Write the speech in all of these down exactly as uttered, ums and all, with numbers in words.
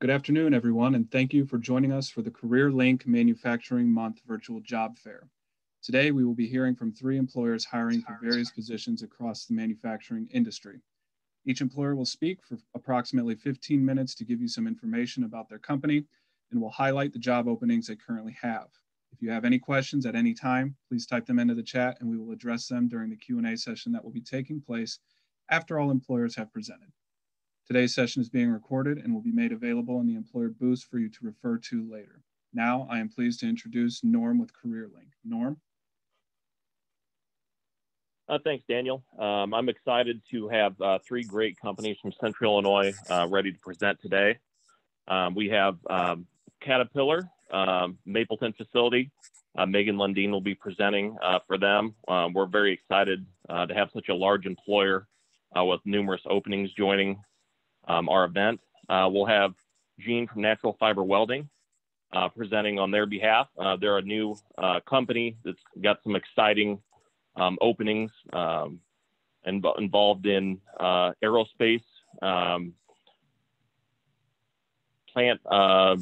Good afternoon, everyone, and thank you for joining us for the CareerLink Manufacturing Month Virtual Job Fair. Today, we will be hearing from three employers hiring for various positions across the manufacturing industry. Each employer will speak for approximately fifteen minutes to give you some information about their company and will highlight the job openings they currently have. If you have any questions at any time, please type them into the chat and we will address them during the Q and A session that will be taking place after all employers have presented. Today's session is being recorded and will be made available in the employer booth for you to refer to later. Now, I am pleased to introduce Norm with CareerLink. Norm? Uh, thanks, Daniel. Um, I'm excited to have uh, three great companies from Central Illinois uh, ready to present today. Um, we have um, Caterpillar, um, Mapleton facility. Uh, Megan Lundeen will be presenting uh, for them. Um, we're very excited uh, to have such a large employer uh, with numerous openings joining um, our event. Uh, we'll have Gene from Natural Fiber Welding uh, presenting on their behalf. Uh, they're a new uh, company that's got some exciting Um, openings um, and involved in uh, aerospace, um, plant uh,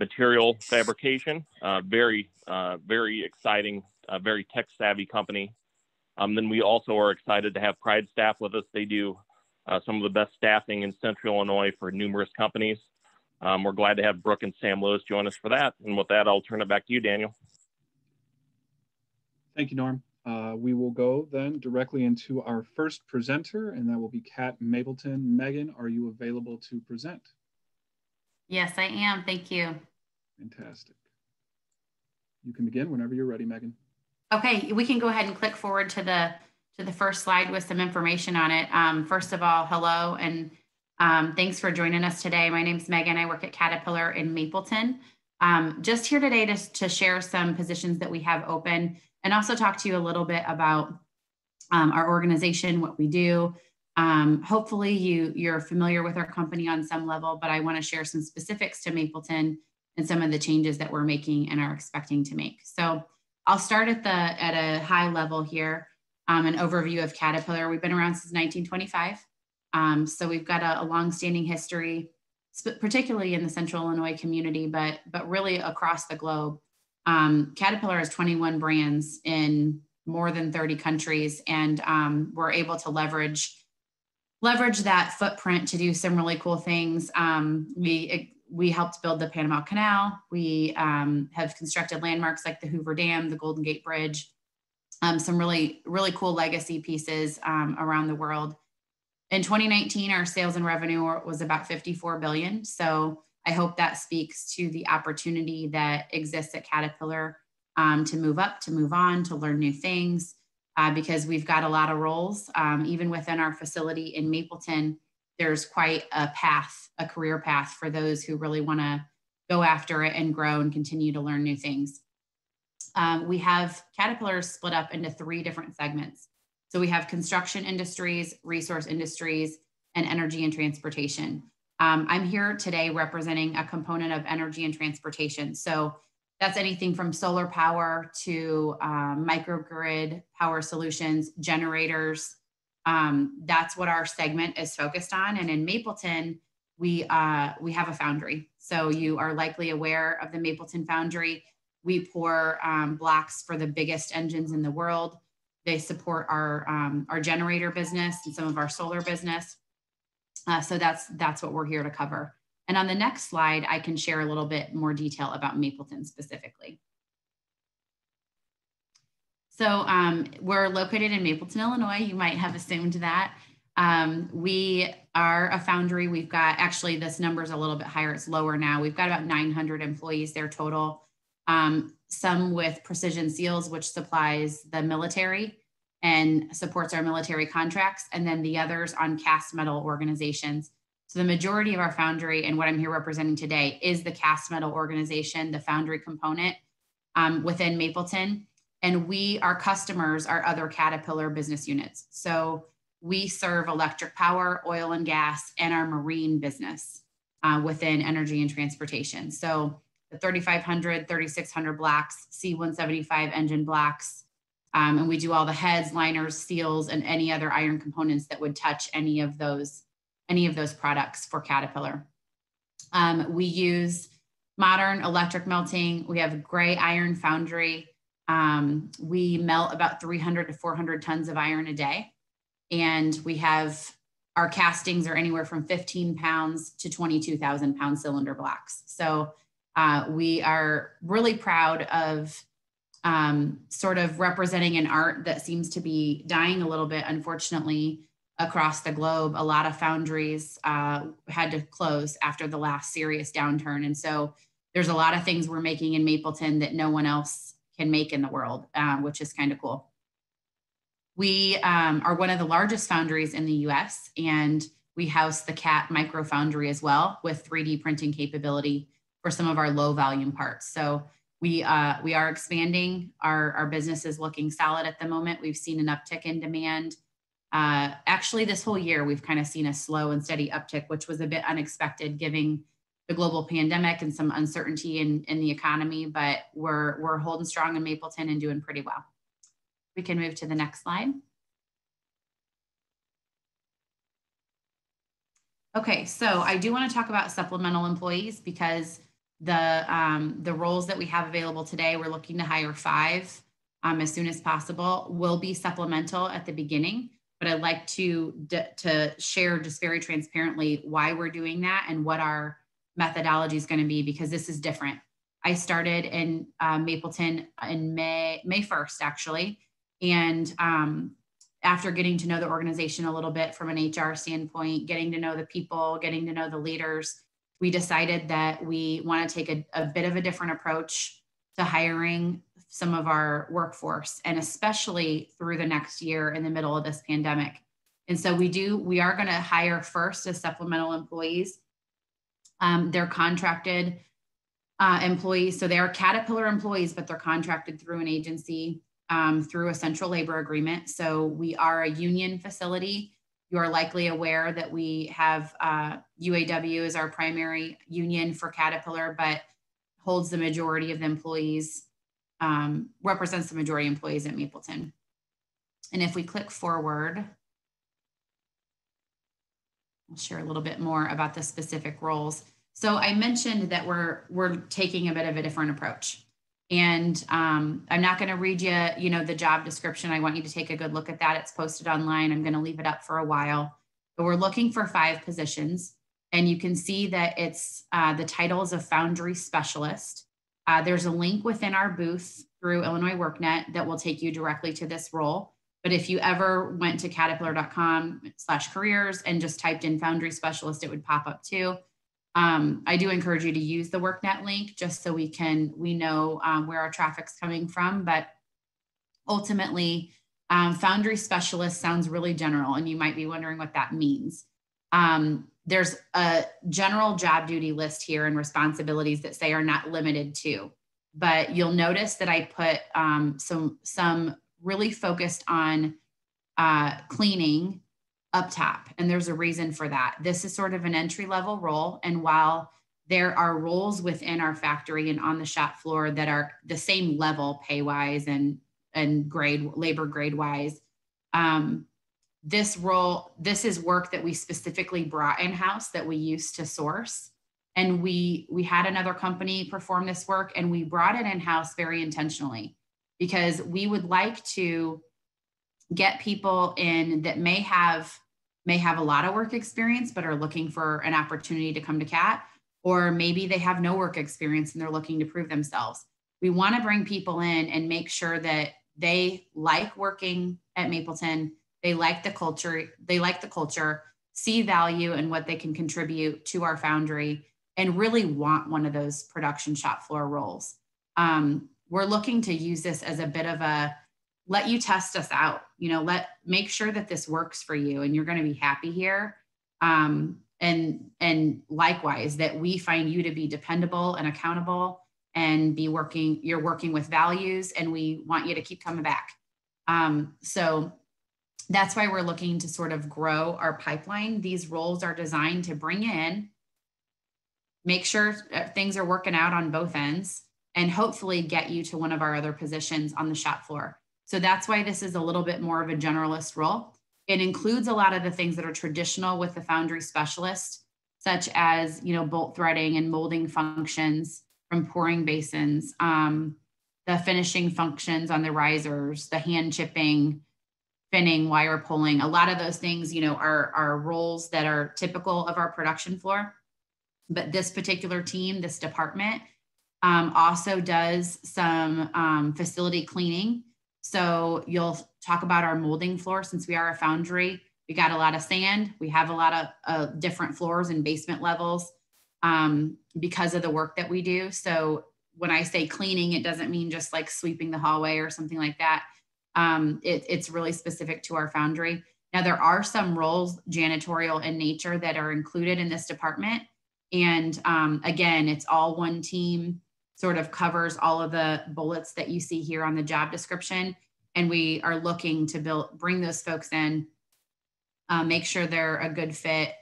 material fabrication, uh, very, uh, very exciting, uh, very tech-savvy company. Um, then we also are excited to have Pride Staff with us. They do uh, some of the best staffing in Central Illinois for numerous companies. Um, we're glad to have Brooke and Sam Lewis join us for that. And with that, I'll turn it back to you, Daniel. Thank you, Norm. Uh, we will go then directly into our first presenter, and that will be Kat Mapleton. Megan, are you available to present? Yes, I am. Thank you. Fantastic. You can begin whenever you're ready, Megan. Okay, we can go ahead and click forward to the to the first slide with some information on it. Um, first of all, hello, and um, thanks for joining us today. My name's Megan. I work at Caterpillar in Mapleton. Um, just here today to, to share some positions that we have open, and also talk to you a little bit about um, our organization, what we do. Um, hopefully you, you're familiar with our company on some level, but I wanna share some specifics to Mapleton and some of the changes that we're making and are expecting to make. So I'll start at, the, at a high level here, um, an overview of Caterpillar. We've been around since nineteen twenty-five. Um, so we've got a, a long-standing history, particularly in the Central Illinois community, but, but really across the globe. Um, Caterpillar has twenty-one brands in more than thirty countries, and um, we're able to leverage leverage that footprint to do some really cool things. Um, we we helped build the Panama Canal. We um, have constructed landmarks like the Hoover Dam, the Golden Gate Bridge, um, some really really cool legacy pieces um, around the world. In twenty nineteen, our sales and revenue was about fifty-four billion dollars. So I hope that speaks to the opportunity that exists at Caterpillar um, to move up, to move on, to learn new things, uh, because we've got a lot of roles. Um, even within our facility in Mapleton, there's quite a path, a career path for those who really want to go after it and grow and continue to learn new things. Um, we have Caterpillar split up into three different segments. So we have construction industries, resource industries, and energy and transportation. Um, I'm here today representing a component of energy and transportation. So that's anything from solar power to um, microgrid power solutions, generators. Um, that's what our segment is focused on. And in Mapleton, we, uh, we have a foundry. So you are likely aware of the Mapleton foundry. We pour um, blocks for the biggest engines in the world. They support our, um, our generator business and some of our solar business. Uh, so that's, that's what we're here to cover. And on the next slide, I can share a little bit more detail about Mapleton specifically. So um, we're located in Mapleton, Illinois. You might have assumed that. Um, we are a foundry. We've got, actually this number's a little bit higher, it's lower now. We've got about nine hundred employees there total, um, some with Precision Seals, which supplies the military and supports our military contracts, and then the others on cast metal organizations. So the majority of our foundry and what I'm here representing today is the cast metal organization, the foundry component um, within Mapleton. And we, our customers are other Caterpillar business units. So we serve electric power, oil and gas, and our marine business uh, within energy and transportation. So the thirty-five hundred, thirty-six hundred blocks, C one seventy-five engine blocks, Um, and we do all the heads, liners, seals, and any other iron components that would touch any of those, any of those products for Caterpillar. Um, we use modern electric melting. We have a gray iron foundry. Um, we melt about three hundred to four hundred tons of iron a day. And we have our castings are anywhere from fifteen pounds to twenty-two thousand pound cylinder blocks. So uh, we are really proud of um, sort of representing an art that seems to be dying a little bit, unfortunately, across the globe. A lot of foundries uh, had to close after the last serious downturn. And so there's a lot of things we're making in Mapleton that no one else can make in the world, uh, which is kind of cool. We um, are one of the largest foundries in the U S, and we house the C A T micro foundry as well, with three D printing capability for some of our low volume parts. So we, uh, we are expanding. Our, our business is looking solid at the moment. We've seen an uptick in demand. Uh, actually, this whole year, we've kind of seen a slow and steady uptick, which was a bit unexpected given the global pandemic and some uncertainty in, in the economy, but we're, we're holding strong in Mapleton and doing pretty well. We can move to the next slide. Okay, so I do want to talk about supplemental employees, because the, um, the roles that we have available today, we're looking to hire five um, as soon as possible, will be supplemental at the beginning, but I'd like to, to share just very transparently why we're doing that and what our methodology is going to be, because this is different. I started in uh, Mapleton in May, May first, actually. And um, after getting to know the organization a little bit from an H R standpoint, getting to know the people, getting to know the leaders, we decided that we want to take a, a bit of a different approach to hiring some of our workforce, and especially through the next year in the middle of this pandemic. And so we do, we are going to hire first as supplemental employees. Um, they're contracted uh, employees. So they are Caterpillar employees, but they're contracted through an agency. Um, through a central labor agreement. So we are a union facility. You are likely aware that we have uh, U A W as our primary union for Caterpillar, but holds the majority of the employees, um, represents the majority of employees at Mapleton. And if we click forward, I'll share a little bit more about the specific roles. So I mentioned that we're, we're taking a bit of a different approach. And um, I'm not going to read you, you know, the job description. I want you to take a good look at that. It's posted online. I'm going to leave it up for a while. But we're looking for five positions. And you can see that it's uh, the titles of foundry specialist. Uh, there's a link within our booth through Illinois WorkNet that will take you directly to this role. But if you ever went to caterpillar.com slash careers and just typed in foundry specialist, it would pop up too. Um, I do encourage you to use the WorkNet link just so we can, we know um, where our traffic's coming from. But ultimately, um, foundry specialist sounds really general, and you might be wondering what that means. Um, there's a general job duty list here and responsibilities that say are not limited to, but you'll notice that I put um, some, some really focused on uh, cleaning up top. And there's a reason for that. This is sort of an entry-level role. And while there are roles within our factory and on the shop floor that are the same level pay-wise and, and grade labor grade-wise, um, this role, this is work that we specifically brought in-house that we used to source. And we, we had another company perform this work, and we brought it in-house very intentionally, because we would like to get people in that may have may have a lot of work experience but are looking for an opportunity to come to C A T, or maybe they have no work experience and they're looking to prove themselves. We want to bring people in and make sure that they like working at Mapleton, they like the culture, they like the culture, see value in what they can contribute to our foundry, and really want one of those production shop floor roles. Um, we're looking to use this as a bit of a let you test us out, you know, let make sure that this works for you and you're going to be happy here. Um, and, and likewise, that we find you to be dependable and accountable and be working, you're working with values, and we want you to keep coming back. Um, so that's why we're looking to sort of grow our pipeline. These roles are designed to bring in, make sure things are working out on both ends, and hopefully get you to one of our other positions on the shop floor. So that's why this is a little bit more of a generalist role. It includes a lot of the things that are traditional with the foundry specialist, such as, you know, bolt threading and molding functions from pouring basins, um, the finishing functions on the risers, the hand chipping, finning, wire pulling. A lot of those things, you know, are, are roles that are typical of our production floor. But this particular team, this department, um, also does some um, facility cleaning. So you'll talk about our molding floor. Since we are a foundry, we got a lot of sand. We have a lot of uh, different floors and basement levels um, because of the work that we do. So when I say cleaning, it doesn't mean just like sweeping the hallway or something like that. Um, it, it's really specific to our foundry. Now, there are some roles, janitorial in nature, that are included in this department. And um, again, it's all one team, sort of covers all of the bullets that you see here on the job description. And we are looking to build, bring those folks in, uh, make sure they're a good fit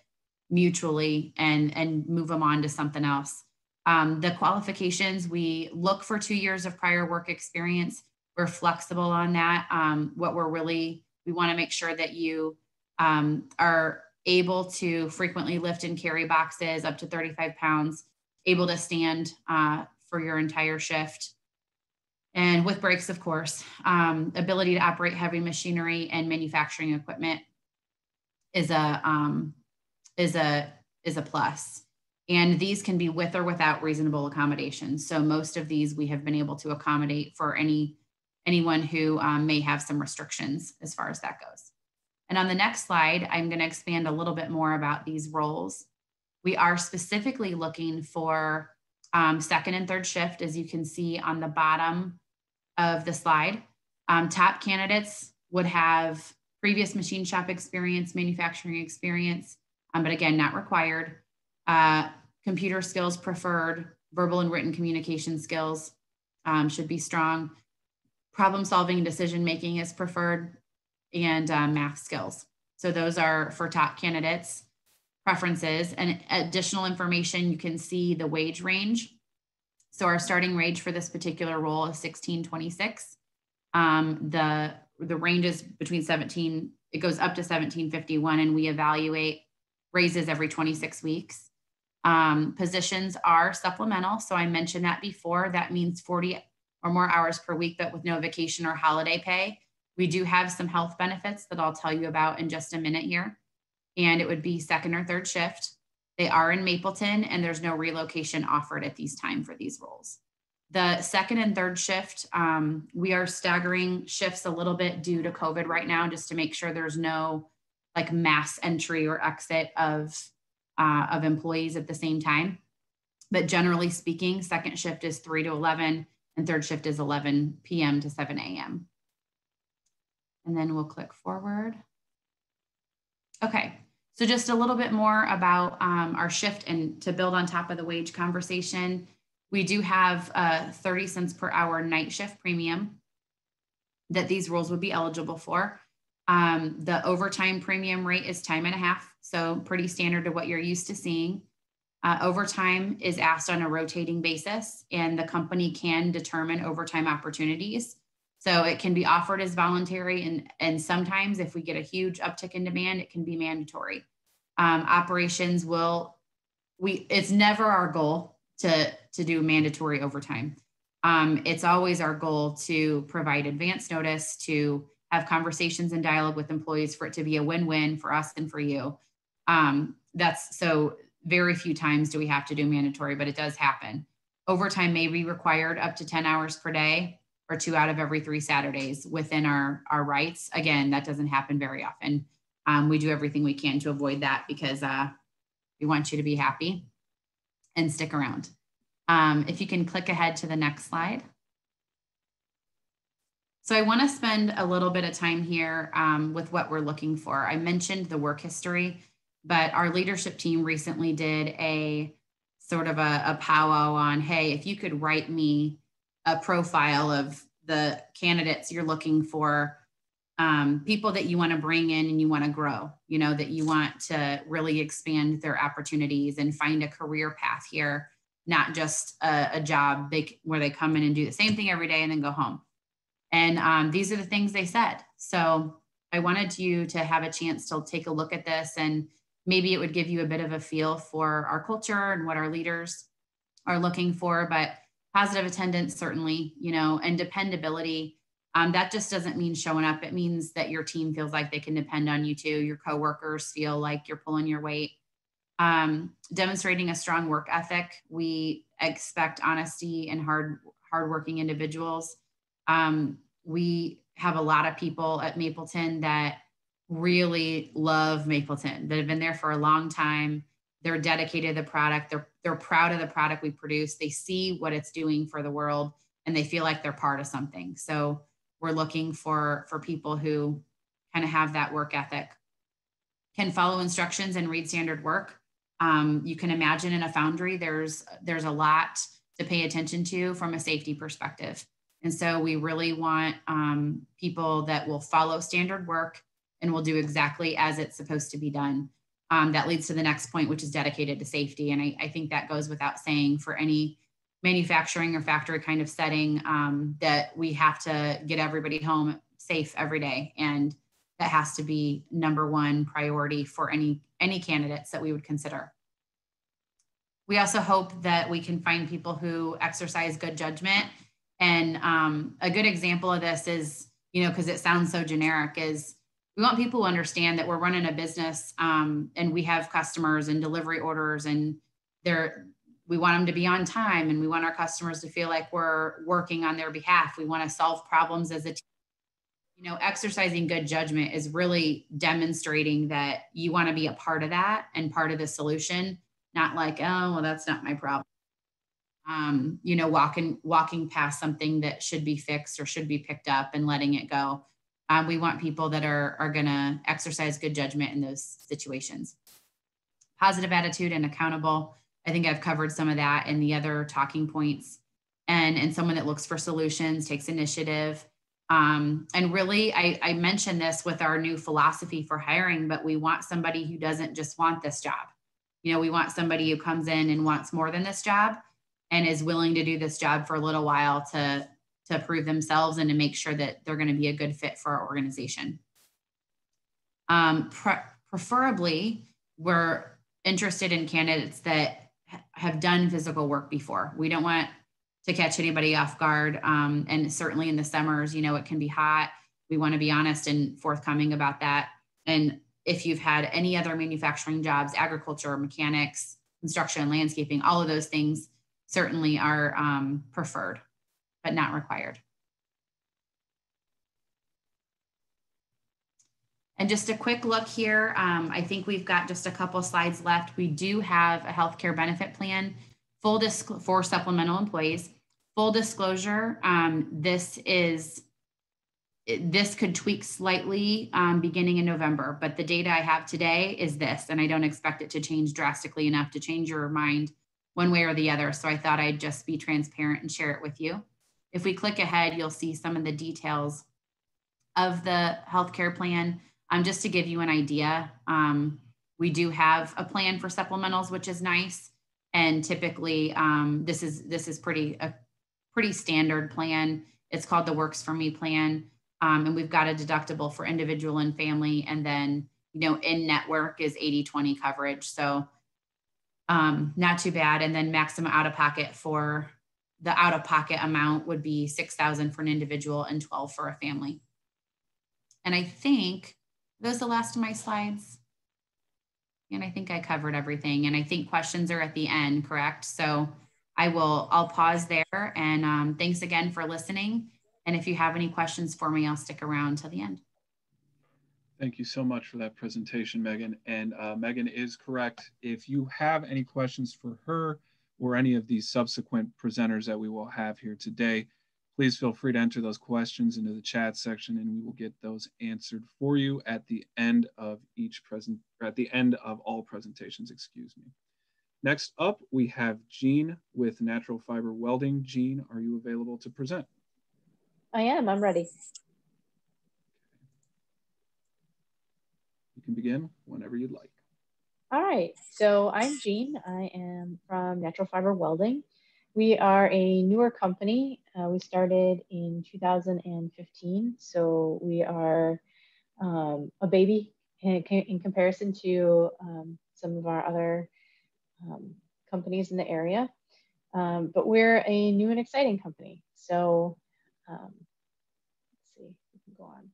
mutually, and, and move them on to something else. Um, the qualifications, we look for two years of prior work experience. We're flexible on that. Um, what we're really, we want to make sure that you um, are able to frequently lift and carry boxes up to thirty-five pounds, able to stand uh, for your entire shift, and with breaks, of course. Um, ability to operate heavy machinery and manufacturing equipment is a um, is a is a plus. And these can be with or without reasonable accommodations. So most of these we have been able to accommodate for any anyone who um, may have some restrictions as far as that goes. And on the next slide, I'm going to expand a little bit more about these roles. We are specifically looking for um, second and third shift, as you can see on the bottom of the slide. Um, top candidates would have previous machine shop experience, manufacturing experience, um, but again, not required. Uh, computer skills preferred, verbal and written communication skills um, should be strong. Problem solving and decision making is preferred, and uh, math skills. So those are for top candidates' preferences. And additional information, you can see the wage range. So our starting wage for this particular role is sixteen twenty-six. Um, the, the range is between seventeen, it goes up to seventeen fifty-one, and we evaluate raises every twenty-six weeks. Um, positions are supplemental. So I mentioned that before, that means forty or more hours per week, but with no vacation or holiday pay. We do have some health benefits that I'll tell you about in just a minute here. And it would be second or third shift. They are in Mapleton, and there's no relocation offered at these time for these roles. The second and third shift, um, we are staggering shifts a little bit due to COVID right now, just to make sure there's no like mass entry or exit of, uh, of employees at the same time. But generally speaking, second shift is three to eleven and third shift is eleven p m to seven a m And then we'll click forward. Okay, so just a little bit more about um, our shift, and to build on top of the wage conversation, we do have a thirty cents per hour night shift premium that these roles would be eligible for. Um, the overtime premium rate is time and a half, so pretty standard to what you're used to seeing. Uh, overtime is asked on a rotating basis, and the company can determine overtime opportunities. So it can be offered as voluntary, and, and sometimes if we get a huge uptick in demand, it can be mandatory. Um, operations will, we it's never our goal to, to do mandatory overtime. Um, it's always our goal to provide advance notice, to have conversations and dialogue with employees for it to be a win-win for us and for you. Um, that's so very few times do we have to do mandatory, but it does happen. Overtime may be required up to ten hours per day, or two out of every three Saturdays within our, our rights. Again, that doesn't happen very often. Um, we do everything we can to avoid that, because uh, we want you to be happy and stick around. Um, if you can click ahead to the next slide. So I wanna spend a little bit of time here um, with what we're looking for. I mentioned the work history, but our leadership team recently did a sort of a, a powwow on, hey, if you could write me a profile of the candidates you're looking for, um, people that you want to bring in and you want to grow, you know, that you want to really expand their opportunities and find a career path here, not just a, a job they, where they come in and do the same thing every day and then go home. And um, these are the things they said. So I wanted you to have a chance to take a look at this and maybe it would give you a bit of a feel for our culture and what our leaders are looking for. But positive attendance, certainly, you know, and dependability. Um, that just doesn't mean showing up. It means that your team feels like they can depend on you too. Your coworkers feel like you're pulling your weight. Um, demonstrating a strong work ethic. We expect honesty and hard, hardworking individuals. Um, we have a lot of people at Mapleton that really love Mapleton, that have been there for a long time. They're dedicated to the product. They're, they're proud of the product we produce. They see what it's doing for the world and they feel like they're part of something. So we're looking for, for people who kind of have that work ethic, can follow instructions and read standard work. Um, you can imagine in a foundry, there's, there's a lot to pay attention to from a safety perspective. And so we really want um, people that will follow standard work and will do exactly as it's supposed to be done. Um, that leads to the next point, which is dedicated to safety. And I, I think that goes without saying for any manufacturing or factory kind of setting, um, that we have to get everybody home safe every day. And that has to be number one priority for any, any candidates that we would consider. We also hope that we can find people who exercise good judgment. And um, a good example of this is, you know, because it sounds so generic, is we want people to understand that we're running a business um, and we have customers and delivery orders, and they're, we want them to be on time, and we want our customers to feel like we're working on their behalf. We want to solve problems as a team. You know, exercising good judgment is really demonstrating that you want to be a part of that and part of the solution, not like, oh, well, that's not my problem. Um, you know, walking, walking past something that should be fixed or should be picked up and letting it go. Um, we want people that are, are going to exercise good judgment in those situations. Positive attitude and accountable. I think I've covered some of that in the other talking points, and, and someone that looks for solutions, takes initiative. Um, and really, I, I mentioned this with our new philosophy for hiring, but we want somebody who doesn't just want this job. You know, we want somebody who comes in and wants more than this job and is willing to do this job for a little while to, to prove themselves and to make sure that they're going to be a good fit for our organization. Um, pre- preferably, we're interested in candidates that have done physical work before. We don't want to catch anybody off guard. Um, and certainly in the summers, you know, it can be hot. We want to be honest and forthcoming about that. And if you've had any other manufacturing jobs, agriculture, mechanics, construction, landscaping, all of those things certainly are um, preferred, but not required. And just a quick look here. Um, I think we've got just a couple slides left. We do have a healthcare benefit plan full disc- for supplemental employees. Full disclosure, um, this is, this could tweak slightly um, beginning in November, but the data I have today is this, and I don't expect it to change drastically enough to change your mind one way or the other. So I thought I'd just be transparent and share it with you. If we click ahead, you'll see some of the details of the healthcare plan. Um, just to give you an idea, um, we do have a plan for supplementals, which is nice. And typically, um, this is this is pretty a pretty standard plan. It's called the Works For Me plan, um, and we've got a deductible for individual and family, and then you know in network is eighty twenty coverage, so um, not too bad. And then maximum out of pocket for the out of pocket amount would be six thousand dollars for an individual and twelve thousand dollars for a family. And I think those are the last of my slides. And I think I covered everything. And I think questions are at the end, correct? So I will, I'll pause there. And um, thanks again for listening. And if you have any questions for me, I'll stick around till the end. Thank you so much for that presentation, Megan. And uh, Megan is correct. If you have any questions for her or any of these subsequent presenters that we will have here today, please feel free to enter those questions into the chat section, and we will get those answered for you at the end of each present, at the end of all presentations, excuse me. Next up, we have Gene with Natural Fiber Welding. Gene, are you available to present? I am, I'm ready. You can begin whenever you'd like. All right, so I'm Gene. I am from Natural Fiber Welding. We are a newer company. Uh, we started in two thousand fifteen, so we are um, a baby in, in comparison to um, some of our other um, companies in the area. Um, but we're a new and exciting company. So um, let's see, we can go on.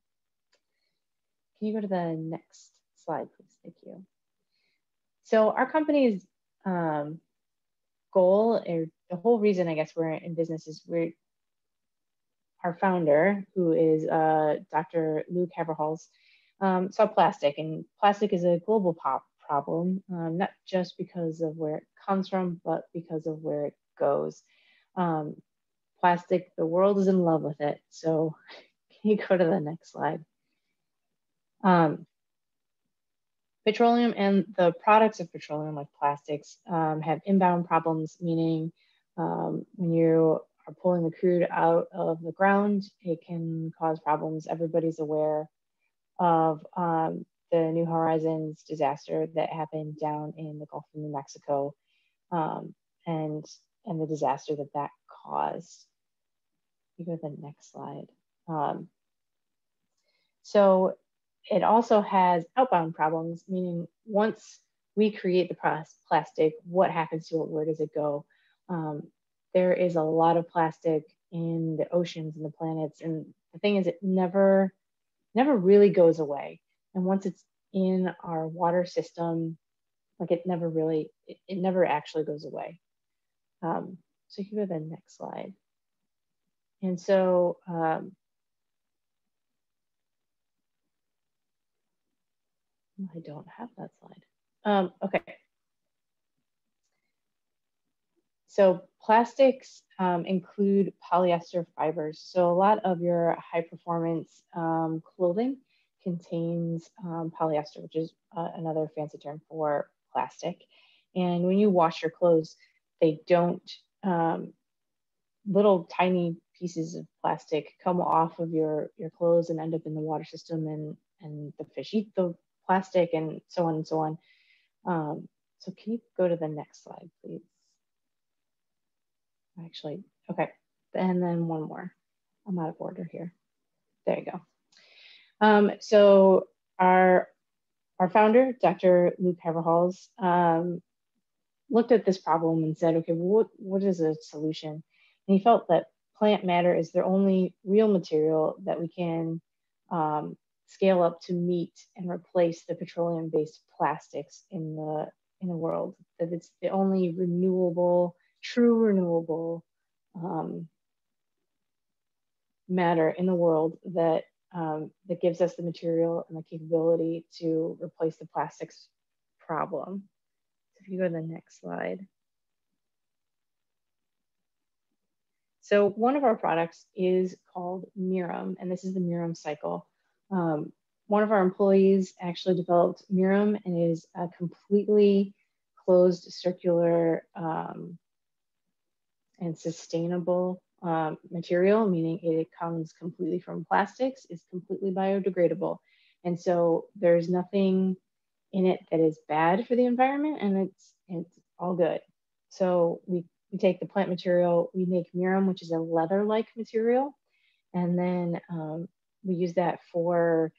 Can you go to the next slide, please? Thank you. So our company's um, goal, or the whole reason I guess we're in business, is we're, our founder, who is uh, Doctor Luke Haverhals, um, saw plastic, and plastic is a global pop problem, um, not just because of where it comes from, but because of where it goes. Um, plastic, the world is in love with it. So can you go to the next slide? Um, petroleum and the products of petroleum, like plastics, um, have inbound problems, meaning um, when you are pulling the crude out of the ground, it can cause problems. Everybody's aware of um, the New Horizons disaster that happened down in the Gulf of New Mexico, um, and, and the disaster that that caused. You go to the next slide. Um, so it also has outbound problems, meaning once we create the plastic, what happens to it? Where does it go? Um, there is a lot of plastic in the oceans and the planets. And the thing is, it never, never really goes away. And once it's in our water system, like it never really, it, it never actually goes away. Um, so you can go to the next slide. And so, um, I don't have that slide. Um, okay. So plastics um, include polyester fibers. So a lot of your high performance um, clothing contains um, polyester, which is uh, another fancy term for plastic. And when you wash your clothes, they don't, um, little tiny pieces of plastic come off of your, your clothes and end up in the water system, and, and the fish eat the plastic, and so on and so on. Um, so can you go to the next slide, please? Actually, okay, and then one more. I'm out of order here. There you go. Um, so our, our founder, Doctor Luke Haverhals, um, looked at this problem and said, okay, what, what is a solution? And he felt that plant matter is their only real material that we can um, scale up to meet and replace the petroleum-based plastics in the, in the world, that it's the only renewable, true renewable um, matter in the world that, um, that gives us the material and the capability to replace the plastics problem. So if you go to the next slide. So one of our products is called Mirum, and this is the Mirum cycle. Um, one of our employees actually developed Mirum, and it is a completely closed circular um, and sustainable um, material, meaning it comes completely from plastics, is completely biodegradable. And so there's nothing in it that is bad for the environment, and it's, it's all good. So we, we take the plant material, we make Mirum, which is a leather-like material, and then um, we use that for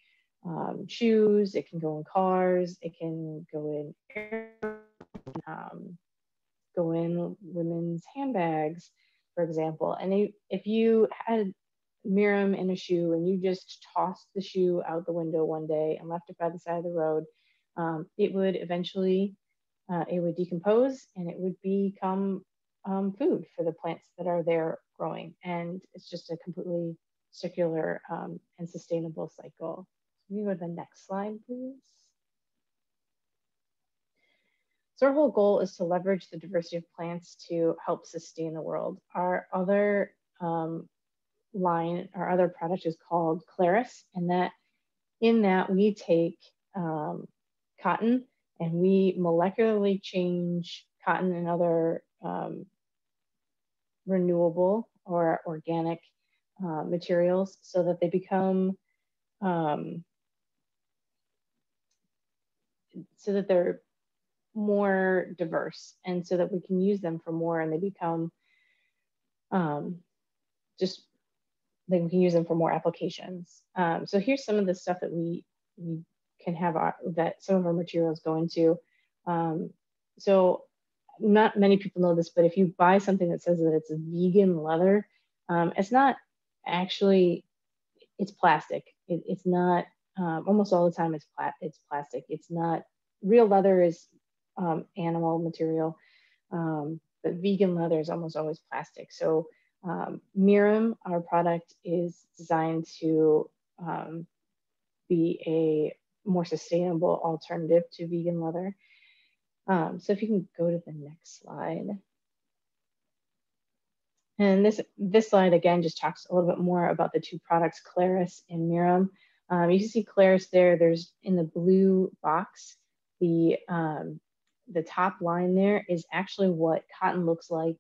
um, shoes. It can go in cars. It can go in um, go in women's handbags, for example. And if, if you had Mirum in a shoe and you just tossed the shoe out the window one day and left it by the side of the road, um, it would eventually uh, it would decompose, and it would become um, food for the plants that are there growing. And it's just a completely circular um, and sustainable cycle. Can you go to the next slide, please? So our whole goal is to leverage the diversity of plants to help sustain the world. Our other um, line, our other product is called Claris, and that in that we take um, cotton and we molecularly change cotton and other um, renewable or organic Uh, materials so that they become, um, so that they're more diverse, and so that we can use them for more, and they become um, just, then we can use them for more applications. Um, so here's some of the stuff that we, we can have our, that some of our materials go into. Um, so not many people know this, but if you buy something that says that it's vegan leather, um, it's not actually, it's plastic. It, it's not, um, almost all the time it's, pla it's plastic. It's not, real leather is um, animal material, um, but vegan leather is almost always plastic. So um, Mirum, our product, is designed to um, be a more sustainable alternative to vegan leather. Um, so if you can go to the next slide. And this, this slide, again, just talks a little bit more about the two products, Claris and Mirum. Um, you can see Claris there, there's in the blue box, the, um, the top line there is actually what cotton looks like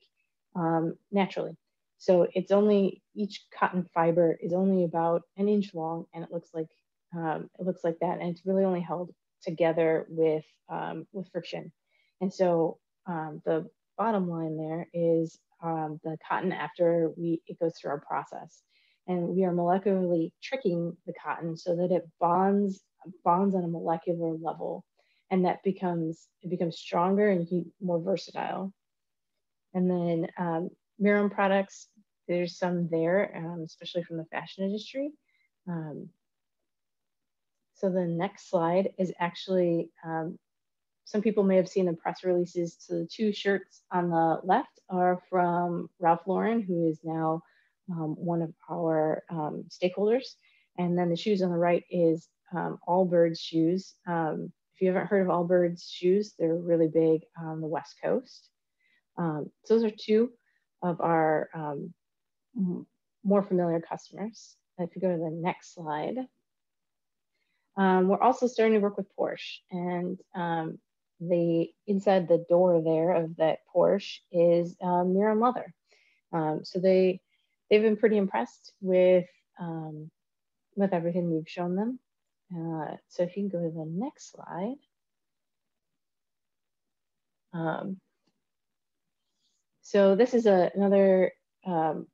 um, naturally. So it's only, each cotton fiber is only about an inch long, and it looks like, um, it looks like that. And it's really only held together with, um, with friction. And so um, the bottom line there is um, the cotton after we, it goes through our process. And we are molecularly tricking the cotton so that it bonds, bonds on a molecular level. And that becomes, it becomes stronger and more versatile. And then um, Mirum products, there's some there, um, especially from the fashion industry. Um, so the next slide is actually, um, some people may have seen the press releases. So the two shirts on the left are from Ralph Lauren, who is now um, one of our um, stakeholders. And then the shoes on the right is um, Allbirds shoes. Um, If you haven't heard of Allbirds shoes, they're really big on the West Coast. Um, so those are two of our um, more familiar customers. If you go to the next slide, um, we're also starting to work with Porsche, and um, the inside the door there of that Porsche is um, Mirum leather. Um, so they they've been pretty impressed with um, with everything we've shown them. Uh, so if you can go to the next slide. Um, so this is a, another um,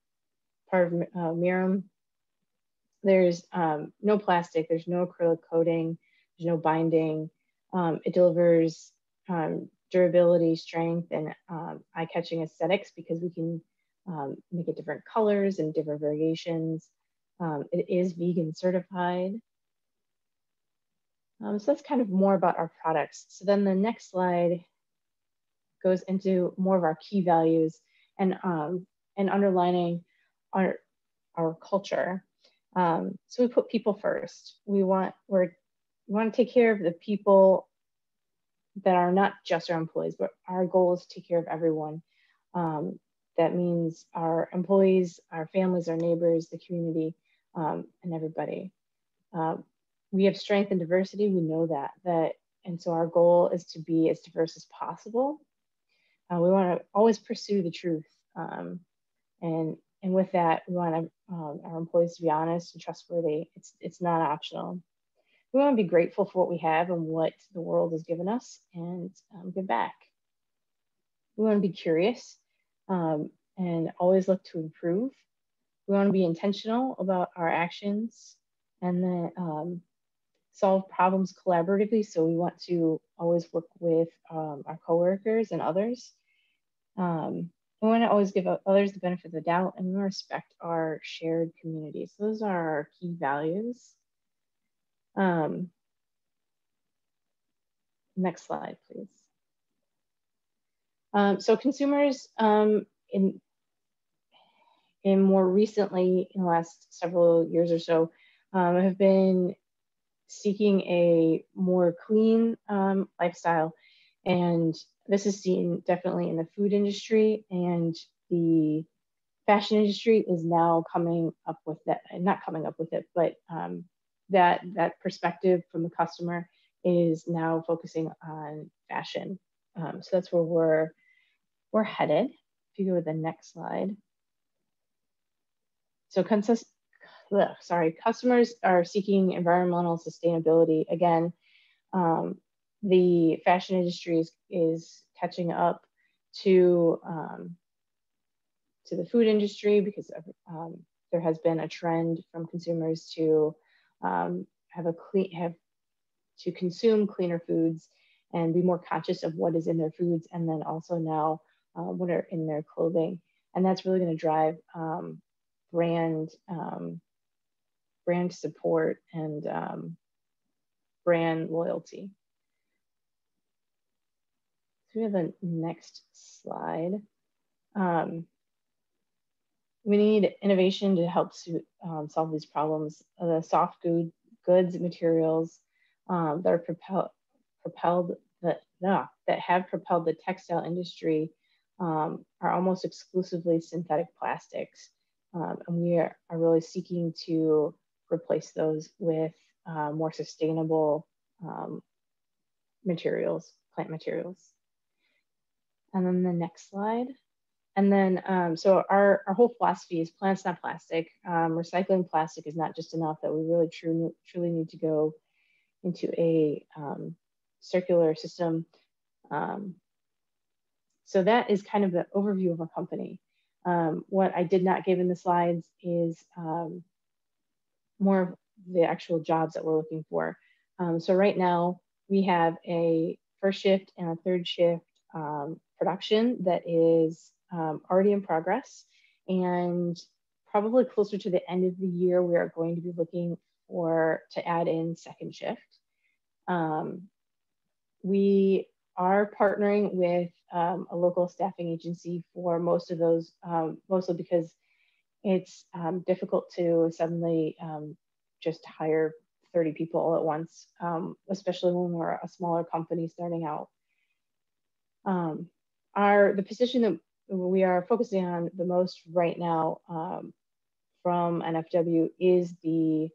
part of uh, Mirum. There's um, no plastic, there's no acrylic coating, there's no binding. Um, it delivers um, durability, strength, and um, eye-catching aesthetics because we can um, make it different colors and different variations. Um, it is vegan certified. Um, so that's kind of more about our products. So then the next slide goes into more of our key values and, um, and underlining our, our culture. Um, so we put people first. We want, we're, we want to take care of the people that are not just our employees, but our goal is to take care of everyone. Um, that means our employees, our families, our neighbors, the community, um, and everybody. Uh, We have strength and diversity, we know that, that, and so our goal is to be as diverse as possible. Uh, we wanna always pursue the truth. Um, and, and with that, we want um, our employees to be honest and trustworthy. It's, it's not optional. We wanna be grateful for what we have and what the world has given us, and um, give back. We wanna be curious um, and always look to improve. We wanna be intentional about our actions, and then, um, solve problems collaboratively. So we want to always work with um, our coworkers and others. Um, we want to always give others the benefit of the doubt, and we respect our shared communities. So those are our key values. Um, next slide, please. Um, so consumers um, in, in more recently, in the last several years or so, um, have been seeking a more clean um, lifestyle. And this is seen definitely in the food industry, and the fashion industry is now coming up with that, not coming up with it, but um, that, that perspective from the customer is now focusing on fashion. Um, so that's where we're, we're headed. If you go to the next slide. So consist Ugh, sorry, customers are seeking environmental sustainability. Again, um, the fashion industry is, is catching up to, um, to the food industry because um, there has been a trend from consumers to um, have a clean, have to consume cleaner foods and be more conscious of what is in their foods, and then also now uh, what are in their clothing. And that's really going to drive um, brand, um, brand support and um, brand loyalty. So we have the next slide. Um, we need innovation to help um, solve these problems. The soft good, goods materials um, that are propel, propelled, the, no, that have propelled the textile industry um, are almost exclusively synthetic plastics. Um, and we are, are really seeking to replace those with uh, more sustainable um, materials, plant materials. And then the next slide. And then, um, so our, our whole philosophy is plants, not plastic. Um, recycling plastic is not just enough, that we really truly, truly need to go into a um, circular system. Um, so that is kind of the overview of our company. Um, what I did not give in the slides is um, more of the actual jobs that we're looking for. Um, so right now we have a first shift and a third shift um, production that is Um, already in progress, and probably closer to the end of the year, we are going to be looking for to add in second shift. Um, we are partnering with um, a local staffing agency for most of those, um, mostly because it's um, difficult to suddenly um, just hire thirty people all at once, um, especially when we're a smaller company starting out. Um, our, the position that we are focusing on the most right now um, from N F W is the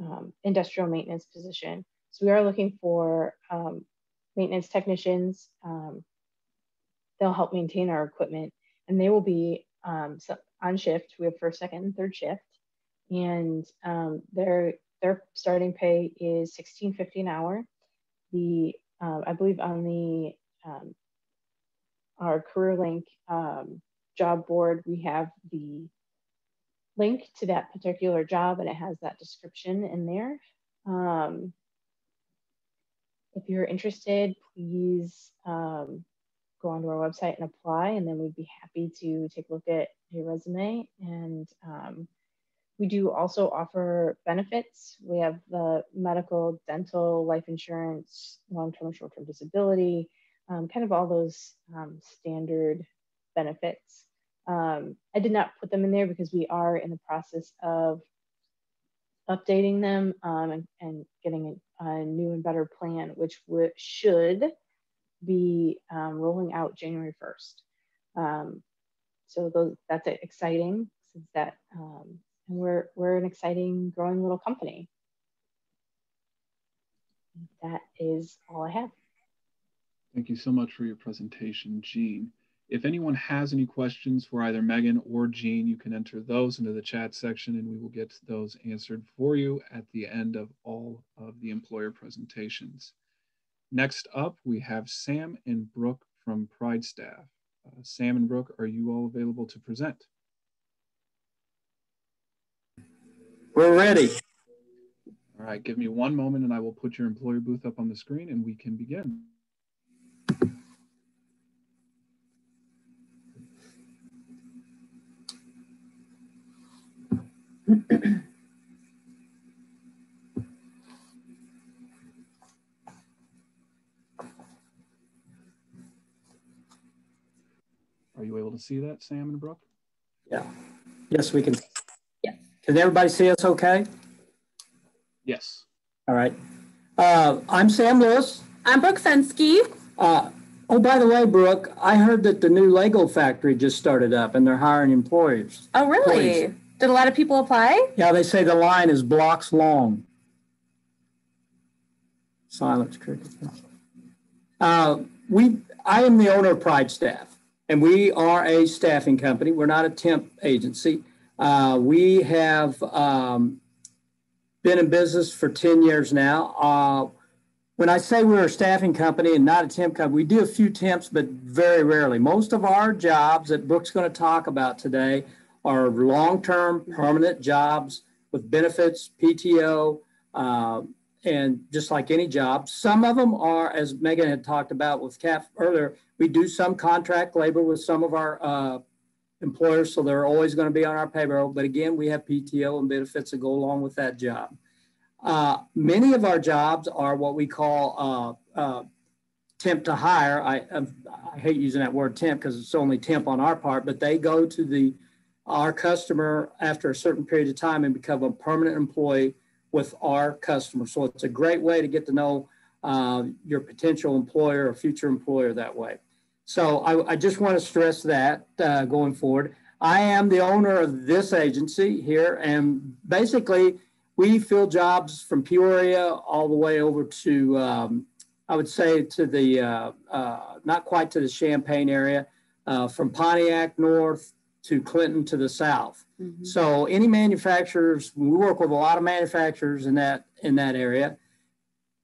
um, industrial maintenance position. So we are looking for um, maintenance technicians. Um, they'll help maintain our equipment, and they will be um, on shift. We have first, second, and third shift, and um, their their starting pay is sixteen fifty an hour. The uh, I believe on the um, our CareerLink um, job board, we have the link to that particular job, and it has that description in there. Um, if you're interested, please um, go onto our website and apply, and then we'd be happy to take a look at your resume. And um, we do also offer benefits. We have the medical, dental, life insurance, long-term, short-term disability, Um, kind of all those um, standard benefits. Um, I did not put them in there because we are in the process of updating them um, and, and getting a, a new and better plan, which should be um, rolling out January first. Um, so those, that's exciting, since that um, and we're we're an exciting, growing little company. That is all I have. Thank you so much for your presentation, Gene. If anyone has any questions for either Megan or Gene, you can enter those into the chat section, and we will get those answered for you at the end of all of the employer presentations. Next up, we have Sam and Brooke from Pride Staff. Uh, Sam and Brooke, are you all available to present? We're ready. All right, give me one moment and I will put your employer booth up on the screen and we can begin. Are you able to see that, Sam and Brooke? Yeah. Yes, we can. Yeah. Can everybody see us okay? Yes. All right. Uh, I'm Sam Lewis. I'm Brooke Sensky. Uh, oh, by the way, Brooke, I heard that the new Lego factory just started up and they're hiring employers. Oh, really? Employees. Did a lot of people apply? Yeah, they say the line is blocks long. Silence, cricket. Uh, we, I am the owner of Pride Staff, and we are a staffing company. We're not a temp agency. Uh, we have um, been in business for ten years now. Uh, When I say we're a staffing company and not a temp company, we do a few temps, but very rarely. Most of our jobs that Brooke's going to talk about today are long-term permanent jobs with benefits, P T O, uh, And just like any job, some of them are, as Megan had talked about with C A F earlier, we do some contract labor with some of our uh, employers, so they're always going to be on our payroll. But again, we have P T O and benefits that go along with that job. Uh, many of our jobs are what we call uh, uh, temp to hire. I, I hate using that word temp because it's only temp on our part, but they go to the our customer after a certain period of time and become a permanent employee with our customer. So it's a great way to get to know uh, your potential employer or future employer that way. So I, I just want to stress that uh, going forward. I am the owner of this agency here, and basically we fill jobs from Peoria all the way over to, um, I would say to the, uh, uh, not quite to the Champaign area, uh, from Pontiac north to Clinton to the south. Mm-hmm. So any manufacturers, we work with a lot of manufacturers in that in that area.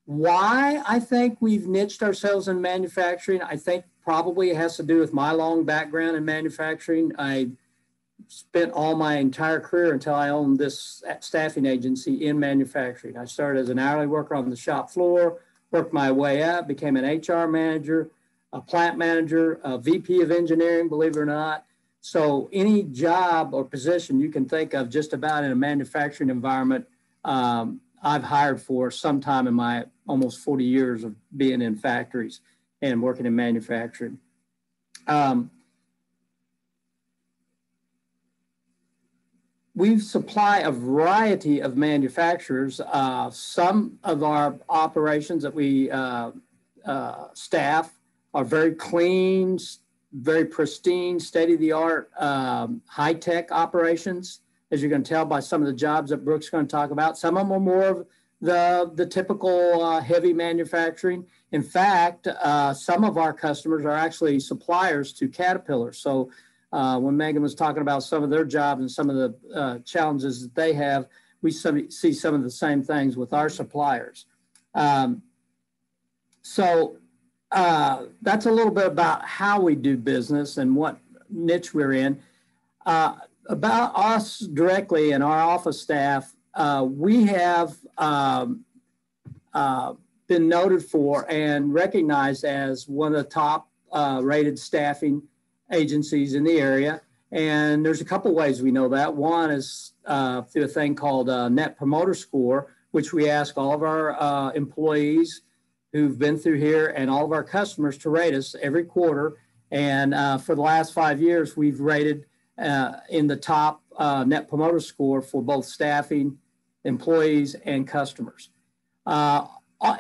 Why I think we've niched ourselves in manufacturing, I think probably it has to do with my long background in manufacturing. I spent all my entire career until I owned this staffing agency in manufacturing. I started as an hourly worker on the shop floor, worked my way up, became an H R manager, a plant manager, a V P of engineering, believe it or not. So any job or position you can think of just about in a manufacturing environment, um, I've hired for sometime in my almost forty years of being in factories and working in manufacturing. Um, we supply a variety of manufacturers. Uh, some of our operations that we uh, uh, staff are very clean, very pristine, state-of-the-art, um, high-tech operations, as you're going to tell by some of the jobs that Brooke's going to talk about. Some of them are more of the, the typical uh, heavy manufacturing. In fact, uh, some of our customers are actually suppliers to Caterpillar. So uh, when Megan was talking about some of their jobs and some of the uh, challenges that they have, we some, see some of the same things with our suppliers. Um, so... Uh, that's a little bit about how we do business and what niche we're in. Uh, about us directly and our office staff, uh, we have um, uh, been noted for and recognized as one of the top uh, rated staffing agencies in the area. And there's a couple ways we know that. One is uh, through a thing called uh, Net Promoter Score, which we ask all of our uh, employees who've been through here and all of our customers to rate us every quarter. And uh, for the last five years, we've rated uh, in the top uh, Net Promoter Score for both staffing, employees, and customers. Uh,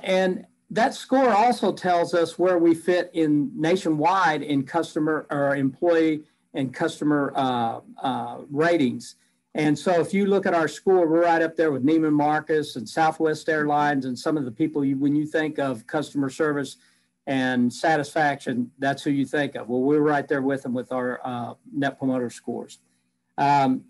and that score also tells us where we fit in nationwide in customer or employee and customer uh, uh, ratings. And so if you look at our score, we're right up there with Neiman Marcus and Southwest Airlines and some of the people, you, when you think of customer service and satisfaction, that's who you think of. Well, we're right there with them with our uh, Net Promoter Scores. Um,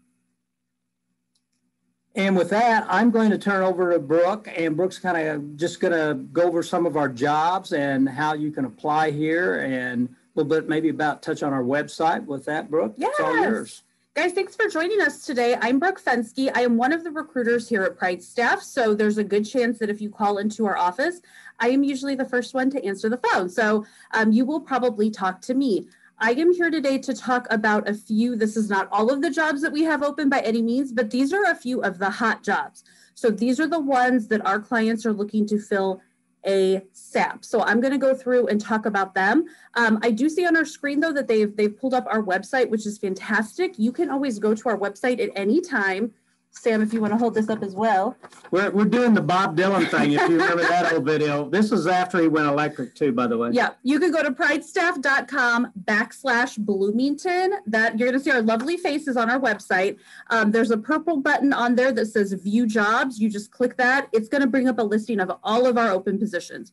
and with that, I'm going to turn over to Brooke, and Brooke's kind of just going to go over some of our jobs and how you can apply here and a little bit maybe about touch on our website. With that, Brooke, yes. It's all yours. Guys, thanks for joining us today. I'm Brooke Sensky. I am one of the recruiters here at Pride Staff, so there's a good chance that if you call into our office, I am usually the first one to answer the phone, so um, you will probably talk to me. I am here today to talk about a few, this is not all of the jobs that we have open by any means, but these are a few of the hot jobs. So these are the ones that our clients are looking to fill ASAP. So I'm going to go through and talk about them. Um, I do see on our screen, though, that they've, they've pulled up our website, which is fantastic. You can always go to our website at any time. Sam, if you want to hold this up as well. We're, we're doing the Bob Dylan thing, if you remember that old video. This is after he went electric, too, by the way. Yeah, you can go to pridestaff.com backslash Bloomington. That, you're going to see our lovely faces on our website. Um, there's a purple button on there that says View Jobs. You just click that. It's going to bring up a listing of all of our open positions,